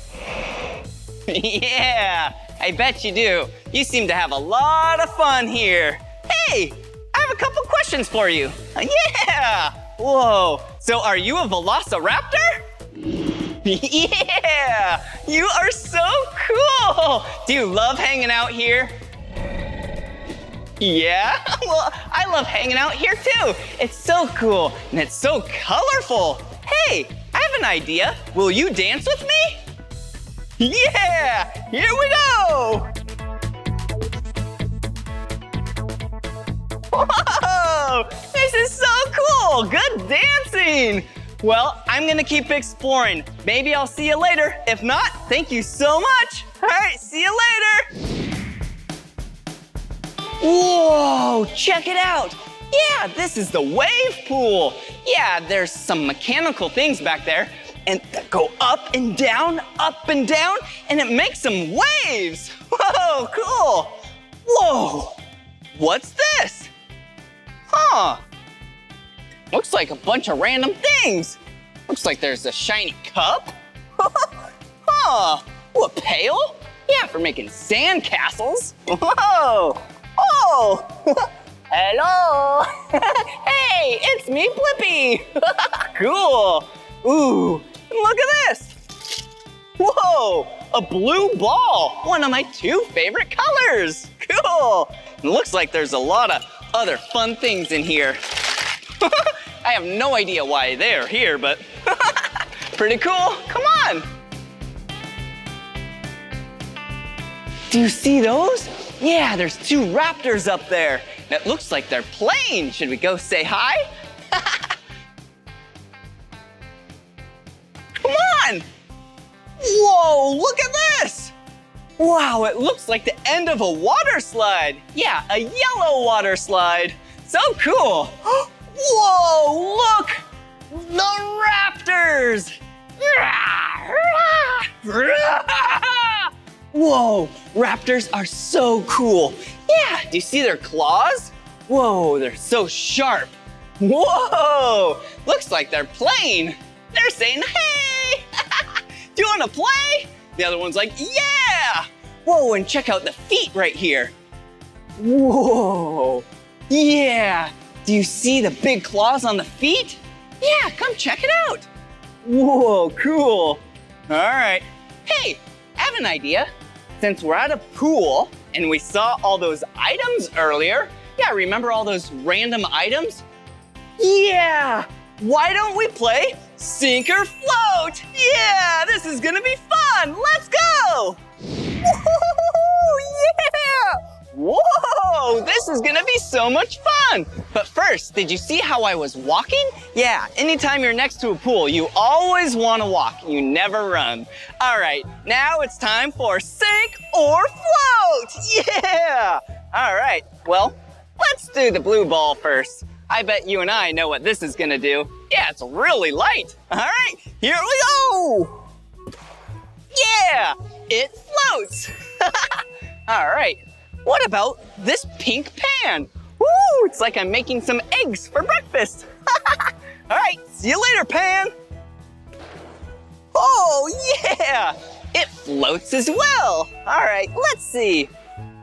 Yeah, I bet you do. You seem to have a lot of fun here. Hey, I have a couple questions for you. Yeah! Whoa, so are you a Velociraptor? Yeah, you are so cool. Do you love hanging out here? Yeah, well, I love hanging out here too. It's so cool and it's so colorful. Hey, I have an idea. Will you dance with me? Yeah, here we go. Whoa, this is so cool. Good dancing. Well, I'm gonna keep exploring. Maybe I'll see you later. If not, thank you so much. All right, see you later. Whoa, check it out. Yeah, this is the wave pool. Yeah, there's some mechanical things back there and that go up and down, and it makes some waves. Whoa, cool. Whoa, what's this? Huh. Looks like a bunch of random things. Looks like there's a shiny cup. Huh, ooh, a pail? Yeah, for making sand castles. Whoa, oh, hello. Hey, it's me, Blippi. Cool. Ooh, look at this. Whoa, a blue ball. One of my two favorite colors. Cool. It looks like there's a lot of other fun things in here. I have no idea why they're here, but pretty cool. Come on. Do you see those? Yeah, there's two raptors up there. It looks like they're playing. Should we go say hi? Come on. Whoa, look at this. Wow, it looks like the end of a water slide. Yeah, a yellow water slide. So cool. Whoa, look! The raptors! Whoa, raptors are so cool. Yeah, do you see their claws? Whoa, they're so sharp. Whoa, looks like they're playing. They're saying, hey! Do you wanna play? The other one's like, yeah! Whoa, and check out the feet right here. Whoa, yeah! Do you see the big claws on the feet? Yeah, come check it out. Whoa, cool. All right. Hey, I have an idea. Since we're at a pool and we saw all those items earlier, yeah, remember all those random items? Yeah, why don't we play sink or float? Yeah, this is gonna be fun. Let's go. Woo-hoo-hoo-hoo, yeah. Whoa, this is gonna be so much fun. But first, did you see how I was walking? Yeah, anytime you're next to a pool, you always wanna walk, you never run. All right, now it's time for sink or float, yeah. All right, well, let's do the blue ball first. I bet you and I know what this is gonna do. Yeah, it's really light. All right, here we go. Yeah, it floats. All right. What about this pink pan? Woo, it's like I'm making some eggs for breakfast. All right, see you later, pan. Oh, yeah, it floats as well. All right, let's see.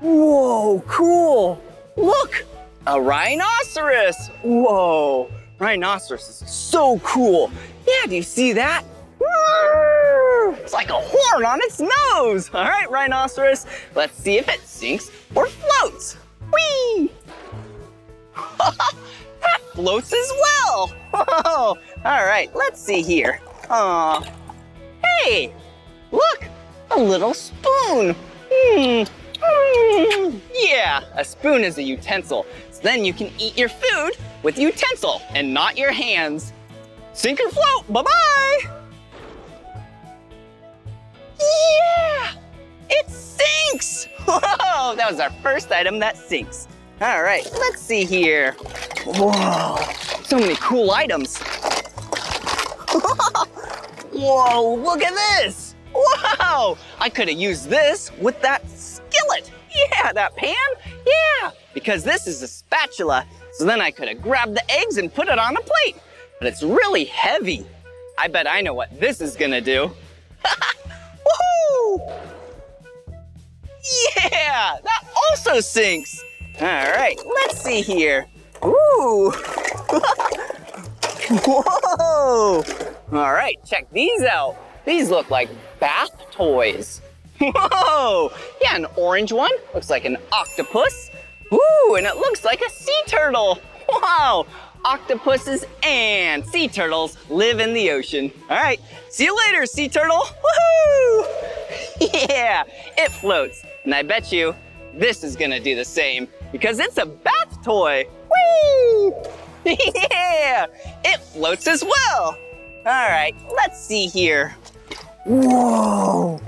Whoa, cool. Look, a rhinoceros. Whoa, rhinoceros is so cool. Yeah, do you see that? It's like a horn on its nose. All right, rhinoceros, let's see if it sinks or floats. Whee! That floats as well. All right, let's see here. Aw, hey, look, a little spoon. Yeah, a spoon is a utensil. So then you can eat your food with utensil and not your hands. Sink or float, bye-bye. Yeah, it sinks. Whoa, that was our first item that sinks. All right, let's see here. Whoa, so many cool items. Whoa, look at this. Wow, I could have used this with that skillet. Yeah, that pan, yeah, because this is a spatula. So then I could have grabbed the eggs and put it on a plate, but it's really heavy. I bet I know what this is gonna do. Woohoo! Yeah, that also sinks. All right, let's see here. Ooh. Whoa. All right, check these out. These look like bath toys. Whoa! Yeah, an orange one looks like an octopus. Ooh, and it looks like a sea turtle. Wow! Octopuses and sea turtles live in the ocean. All right, see you later, sea turtle. Woohoo! Yeah, it floats. And I bet you this is gonna do the same because it's a bath toy. Whee! Yeah, it floats as well. All right, let's see here. Whoa!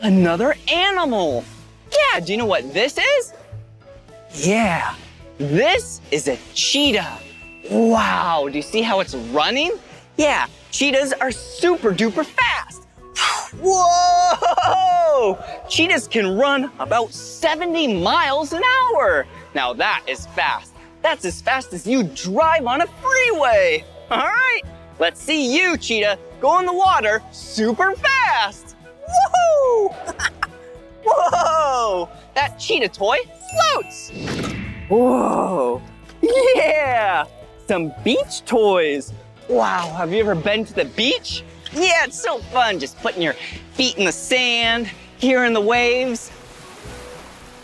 Another animal. Yeah, do you know what this is? Yeah, this is a cheetah. Wow, do you see how it's running? Yeah, cheetahs are super duper fast. Whoa! Cheetahs can run about 70 miles an hour. Now that is fast. That's as fast as you drive on a freeway. All right, let's see you, cheetah, go in the water super fast. Woohoo! Whoa! That cheetah toy floats. Whoa! Yeah! Some beach toys. Wow, have you ever been to the beach? Yeah, it's so fun just putting your feet in the sand, hearing the waves.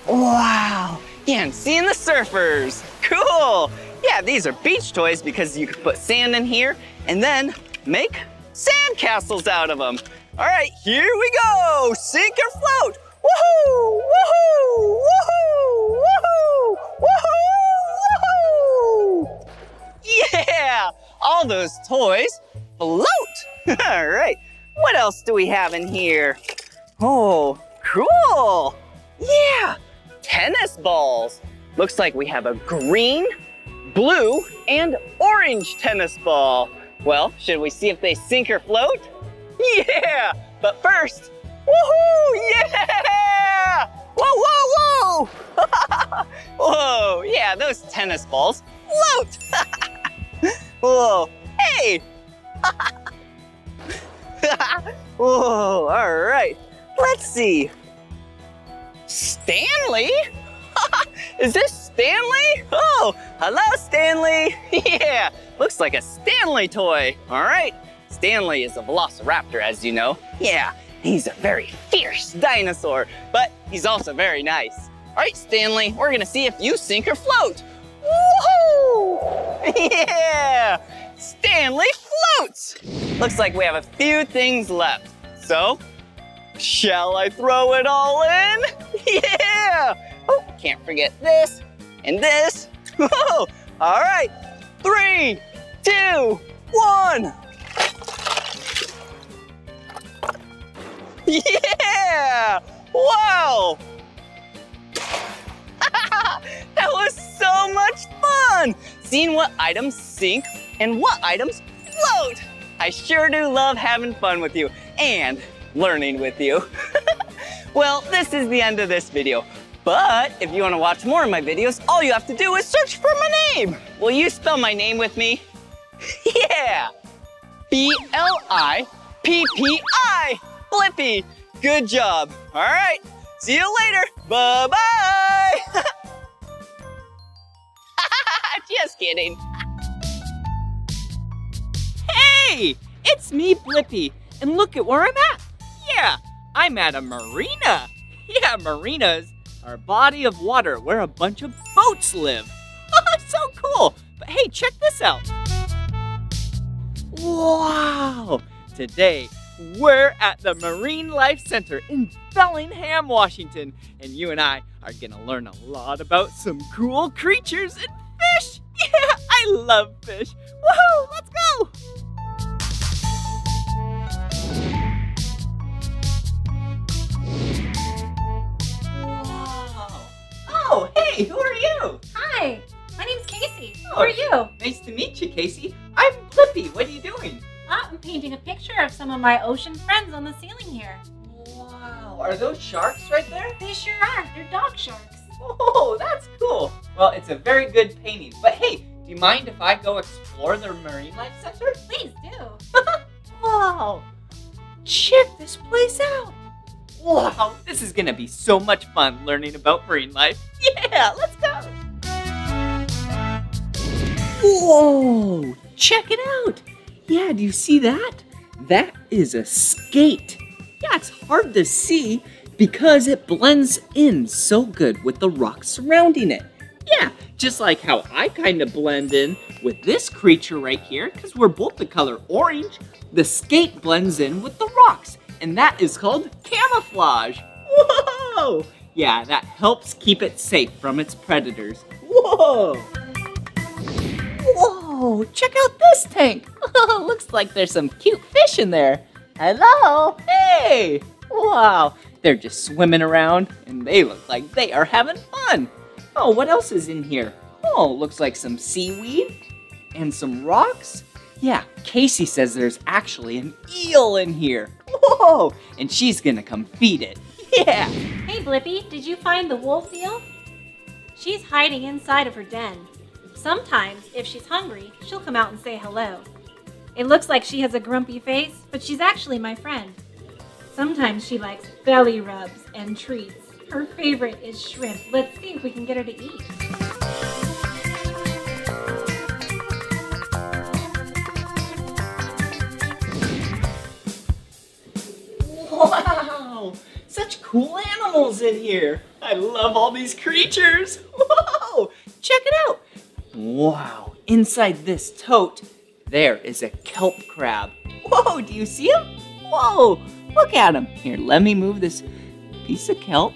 Wow! Yeah, and seeing the surfers. Cool! Yeah, these are beach toys because you can put sand in here and then make sand castles out of them. All right, here we go! Sink or float! Woohoo! Woohoo! Woohoo! Woohoo! Woohoo! Woohoo! Yeah! All those toys float! All right, what else do we have in here? Oh, cool! Yeah! Tennis balls! Looks like we have a green, blue, and orange tennis ball. Well, should we see if they sink or float? Yeah, but first, woohoo, yeah! Whoa, whoa, whoa! Whoa, yeah, those tennis balls float! Whoa, hey! Whoa, all right, let's see. Stanley? Is this Stanley? Oh, hello, Stanley! Yeah, looks like a Stanley toy, all right. Stanley is a velociraptor, as you know. Yeah, he's a very fierce dinosaur, but he's also very nice. All right, Stanley, we're gonna see if you sink or float. Woohoo! Yeah! Stanley floats! Looks like we have a few things left. So, shall I throw it all in? Yeah! Oh, can't forget this and this. Whoa! All right, 3, 2, 1. Yeah! Wow! That was so much fun! Seeing what items sink and what items float. I sure do love having fun with you and learning with you. Well, this is the end of this video. But if you want to watch more of my videos, all you have to do is search for my name. Will you spell my name with me? Yeah! B-L-I-P-P-I. Blippi, good job. All right, see you later. Bye-bye. Just kidding. Hey, it's me, Blippi, and look at where I'm at. Yeah, I'm at a marina. Yeah, marinas are a body of water where a bunch of boats live. So cool. But hey, check this out. Wow, today, we're at the Marine Life Center in Bellingham, Washington, and you and I are gonna learn a lot about some cool creatures and fish. Yeah, I love fish. Woohoo, let's go! Wow. Oh, hey, who are you? Hi, my name's Casey. Oh, who are you? Nice to meet you, Casey. I'm Blippi. What are you doing? I'm painting a picture of some of my ocean friends on the ceiling here. Wow, are those sharks right there? They sure are, they're dog sharks. Oh, that's cool. Well, it's a very good painting, but hey, do you mind if I go explore the Marine Life Center? Please do. Wow, check this place out. Wow, this is gonna be so much fun learning about marine life. Yeah, let's go. Whoa, check it out. Yeah, do you see that? That is a skate. Yeah, it's hard to see because it blends in so good with the rocks surrounding it. Yeah, just like how I kind of blend in with this creature right here, because we're both the color orange, the skate blends in with the rocks, and that is called camouflage. Whoa! Yeah, that helps keep it safe from its predators. Whoa! Whoa, check out this tank. Looks like there's some cute fish in there. Hello, hey! Wow, they're just swimming around and they look like they are having fun. Oh, what else is in here? Oh, looks like some seaweed and some rocks. Yeah, Casey says there's actually an eel in here. Whoa, and she's gonna come feed it. Yeah. Hey, Blippi, did you find the wolf eel? She's hiding inside of her den. Sometimes, if she's hungry, she'll come out and say hello. It looks like she has a grumpy face, but she's actually my friend. Sometimes she likes belly rubs and treats. Her favorite is shrimp. Let's see if we can get her to eat. Wow! Such cool animals in here. I love all these creatures. Whoa! Check it out. Wow! Inside this tote, there is a kelp crab. Whoa, do you see him? Whoa, look at him. Here, let me move this piece of kelp.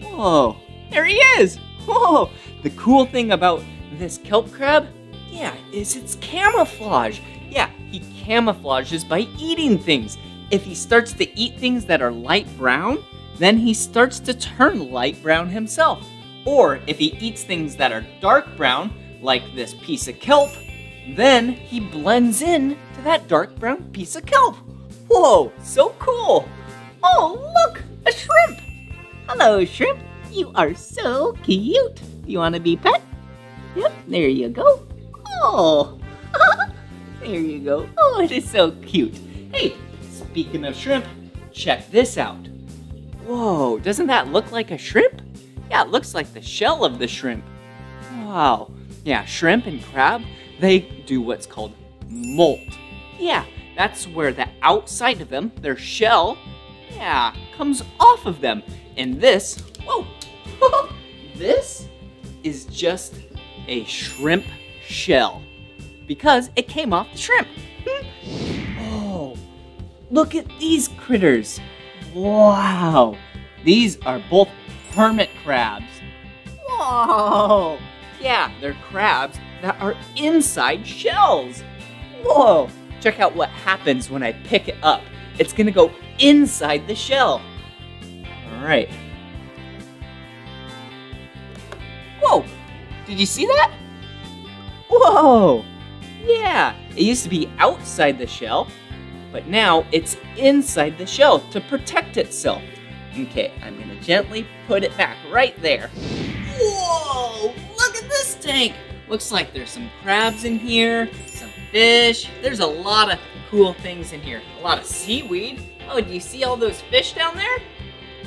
Whoa, there he is. Whoa, the cool thing about this kelp crab, yeah, is its camouflage. Yeah, he camouflages by eating things. If he starts to eat things that are light brown, then he starts to turn light brown himself. Or if he eats things that are dark brown, like this piece of kelp, then he blends in to that dark brown piece of kelp. Whoa, so cool. Oh, look, a shrimp. Hello, shrimp. You are so cute. You want to be pet? Yep, there you go. Oh, there you go. Oh, it is so cute. Hey, speaking of shrimp, check this out. Whoa, doesn't that look like a shrimp? Yeah, it looks like the shell of the shrimp. Wow. Yeah, shrimp and crab, they do what's called molt. Yeah, that's where the outside of them, their shell, yeah, comes off of them. And this, whoa, this is just a shrimp shell because it came off the shrimp. Oh, look at these critters. Wow. These are both hermit crabs. Whoa. Yeah, they're crabs that are inside shells. Whoa, check out what happens when I pick it up. It's gonna go inside the shell. All right. Whoa, did you see that? Whoa, yeah, it used to be outside the shell, but now it's inside the shell to protect itself. Okay, I'm gonna gently put it back right there. Whoa, look at this tank. Looks like there's some crabs in here, some fish. There's a lot of cool things in here. A lot of seaweed. Oh, do you see all those fish down there?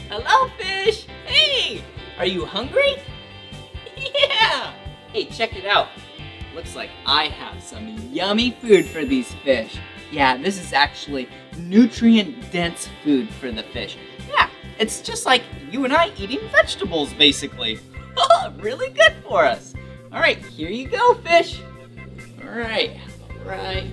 Hello, fish. Hey, are you hungry? Yeah. Hey, check it out. Looks like I have some yummy food for these fish. Yeah, this is actually nutrient-dense food for the fish. Yeah, it's just like you and I eating vegetables, basically. Really good for us. All right, here you go, fish. All right, all right.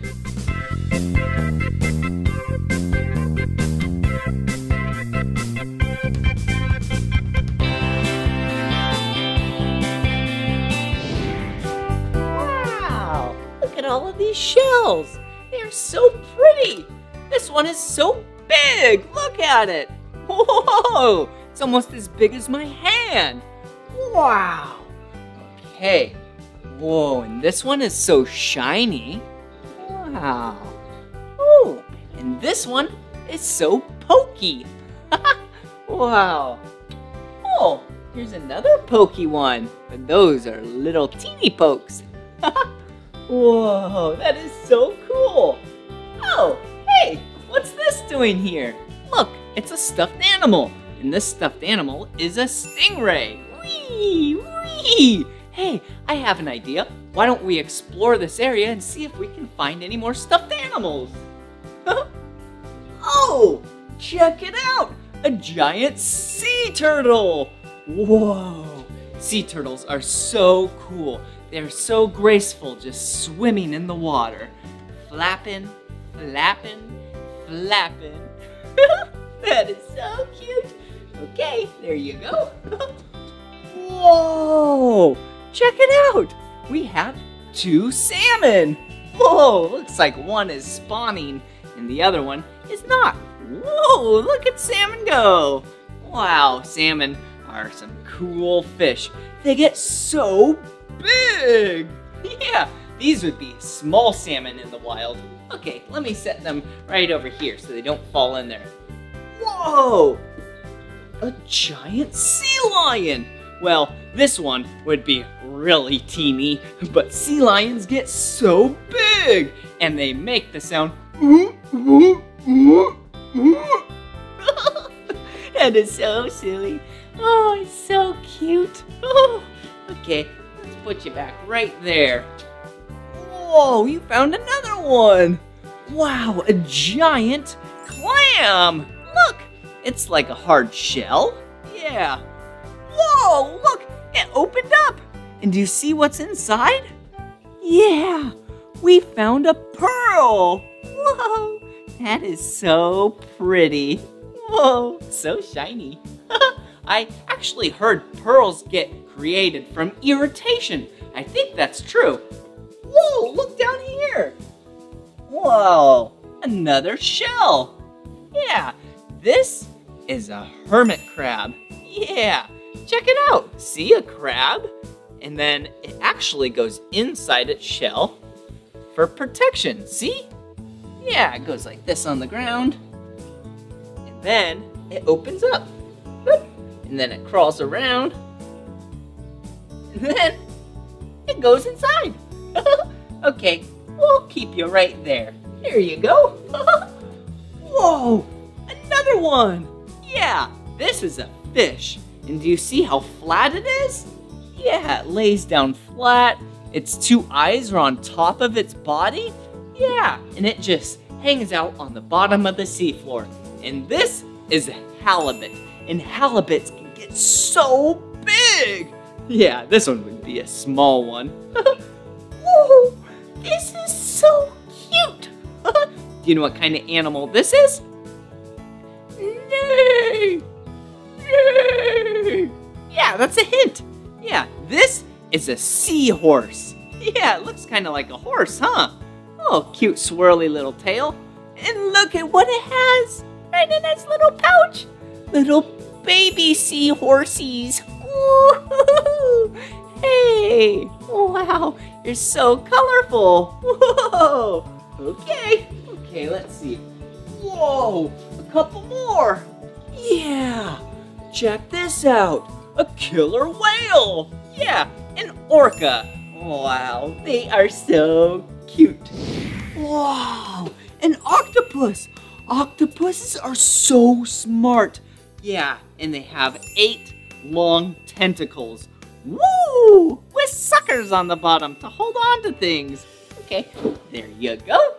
Wow, look at all of these shells. They're so pretty. This one is so big. Look at it. Whoa, it's almost as big as my hand. Wow. Okay. Whoa, and this one is so shiny. Wow. Ooh, and this one is so pokey. Wow. Oh, here's another pokey one. But those are little teeny pokes. Whoa, that is so cool. Oh, hey, what's this doing here? Look, it's a stuffed animal. And this stuffed animal is a stingray. Wee, wee. Hey, I have an idea. Why don't we explore this area and see if we can find any more stuffed animals? Whoa! Check it out! A giant sea turtle! Whoa! Sea turtles are so cool. They're so graceful just swimming in the water. Flapping, flapping, flapping. That is so cute. Okay, there you go. Whoa! Check it out! We have two salmon. Whoa, looks like one is spawning and the other one is not. Whoa, look at salmon go. Wow, salmon are some cool fish. They get so big. Yeah, these would be small salmon in the wild. Okay, let me set them right over here so they don't fall in there. Whoa, a giant sea lion. Well, this one would be really teeny, but sea lions get so big and they make the sound That is so silly. Oh, it's so cute. Oh, okay, let's put you back right there. Whoa, you found another one. Wow, a giant clam. Look, it's like a hard shell. Yeah. Whoa, look, it opened up. And do you see what's inside? Yeah, we found a pearl. Whoa, that is so pretty. Whoa, so shiny. I actually heard pearls get created from irritation. I think that's true. Whoa, look down here. Whoa, another shell. Yeah, this is a hermit crab. Yeah, check it out. See a crab? And then it actually goes inside its shell for protection. See? Yeah, it goes like this on the ground. And then it opens up. And then it crawls around. And then it goes inside. Okay, we'll keep you right there. Here you go. Whoa, another one. Yeah, this is a fish. And do you see how flat it is? Yeah, it lays down flat. Its two eyes are on top of its body. Yeah, and it just hangs out on the bottom of the seafloor. And this is a halibut. And halibuts can get so big. Yeah, this one would be a small one. Whoa, this is so cute. Do you know what kind of animal this is? Nay. Nay. Yeah, that's a hint. Yeah, this is a seahorse. Yeah, it looks kind of like a horse, huh? Oh, cute swirly little tail. And look at what it has right in its little pouch. Little baby seahorses. Ooh, hey, wow, you're so colorful. Whoa, okay, let's see. Whoa, a couple more. Yeah, check this out. A killer whale! Yeah, an orca. Wow, they are so cute. Wow, an octopus. Octopuses are so smart. Yeah, and they have 8 long tentacles. Woo! With suckers on the bottom to hold on to things. Okay, there you go.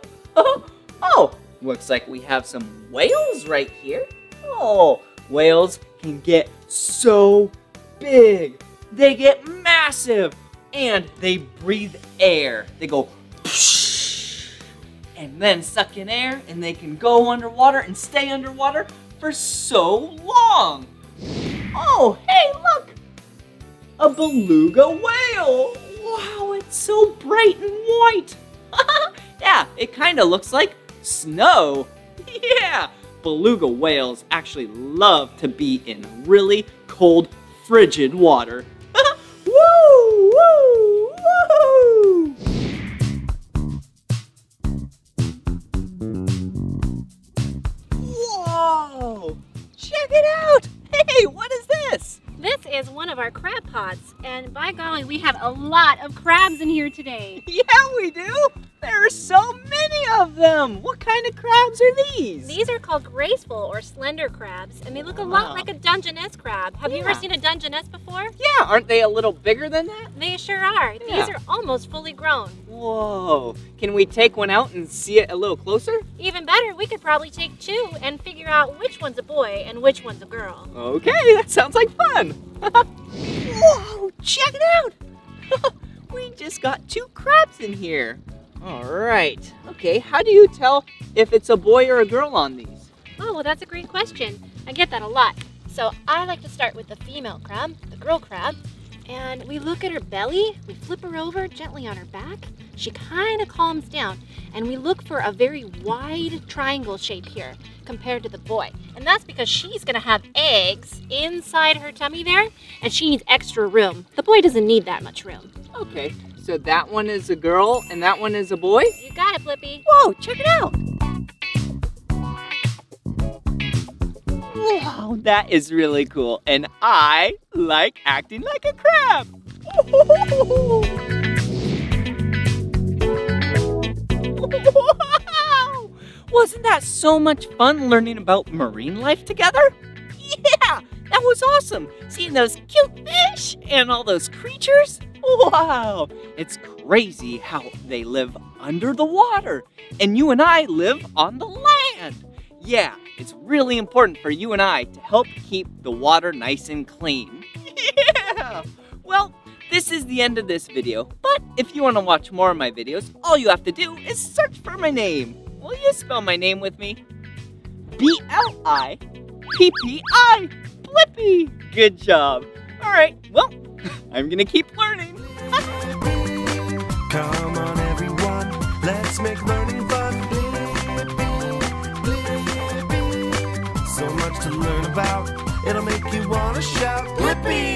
Oh, looks like we have some whales right here. Oh, whales can get so big. They get massive and they breathe air. They go and then suck in air and they can go underwater and stay underwater for so long. Oh, hey, look, a beluga whale. Wow, it's so bright and white. Yeah, it kind of looks like snow. Yeah, beluga whales actually love to be in really cold, frigid water. Woo, woo, woo! Whoa! Check it out! Hey, what is this? This is one of our crab pots, and by golly, we have a lot of crabs in here today. Yeah, we do. There are so many of them! What kind of crabs are these? These are called graceful or slender crabs, and they look a lot like a Dungeness crab. Have you ever seen a Dungeness before? Yeah, aren't they a little bigger than that? They sure are. Yeah. These are almost fully grown. Whoa! Can we take one out and see it a little closer? Even better, we could probably take two and figure out which one's a boy and which one's a girl. Okay, that sounds like fun! Whoa, check it out! We just got two crabs in here. All right, okay, how do you tell if it's a boy or a girl on these? Oh, well, that's a great question. I get that a lot. So I like to start with the female crab, the girl crab, and we look at her belly, we flip her over gently on her back, she kind of calms down, and we look for a very wide triangle shape here compared to the boy. And that's because she's gonna have eggs inside her tummy there, and she needs extra room. The boy doesn't need that much room. Okay. So that one is a girl and that one is a boy? You got it, Blippi. Whoa, check it out. Wow, that is really cool. And I like acting like a crab. Wow! Wasn't that so much fun learning about marine life together? Yeah, that was awesome. Seeing those cute fish and all those creatures. Wow, it's crazy how they live under the water, and you and I live on the land. Yeah, it's really important for you and I to help keep the water nice and clean. Yeah! Well, this is the end of this video, but if you want to watch more of my videos, all you have to do is search for my name. Will you spell my name with me? B-L-I-P-P-I, Blippi. Good job. All right, well, I'm gonna keep learning. Come on, everyone, let's make learning fun. Blippi, Blippi. So much to learn about, it'll make you wanna shout, Blippi!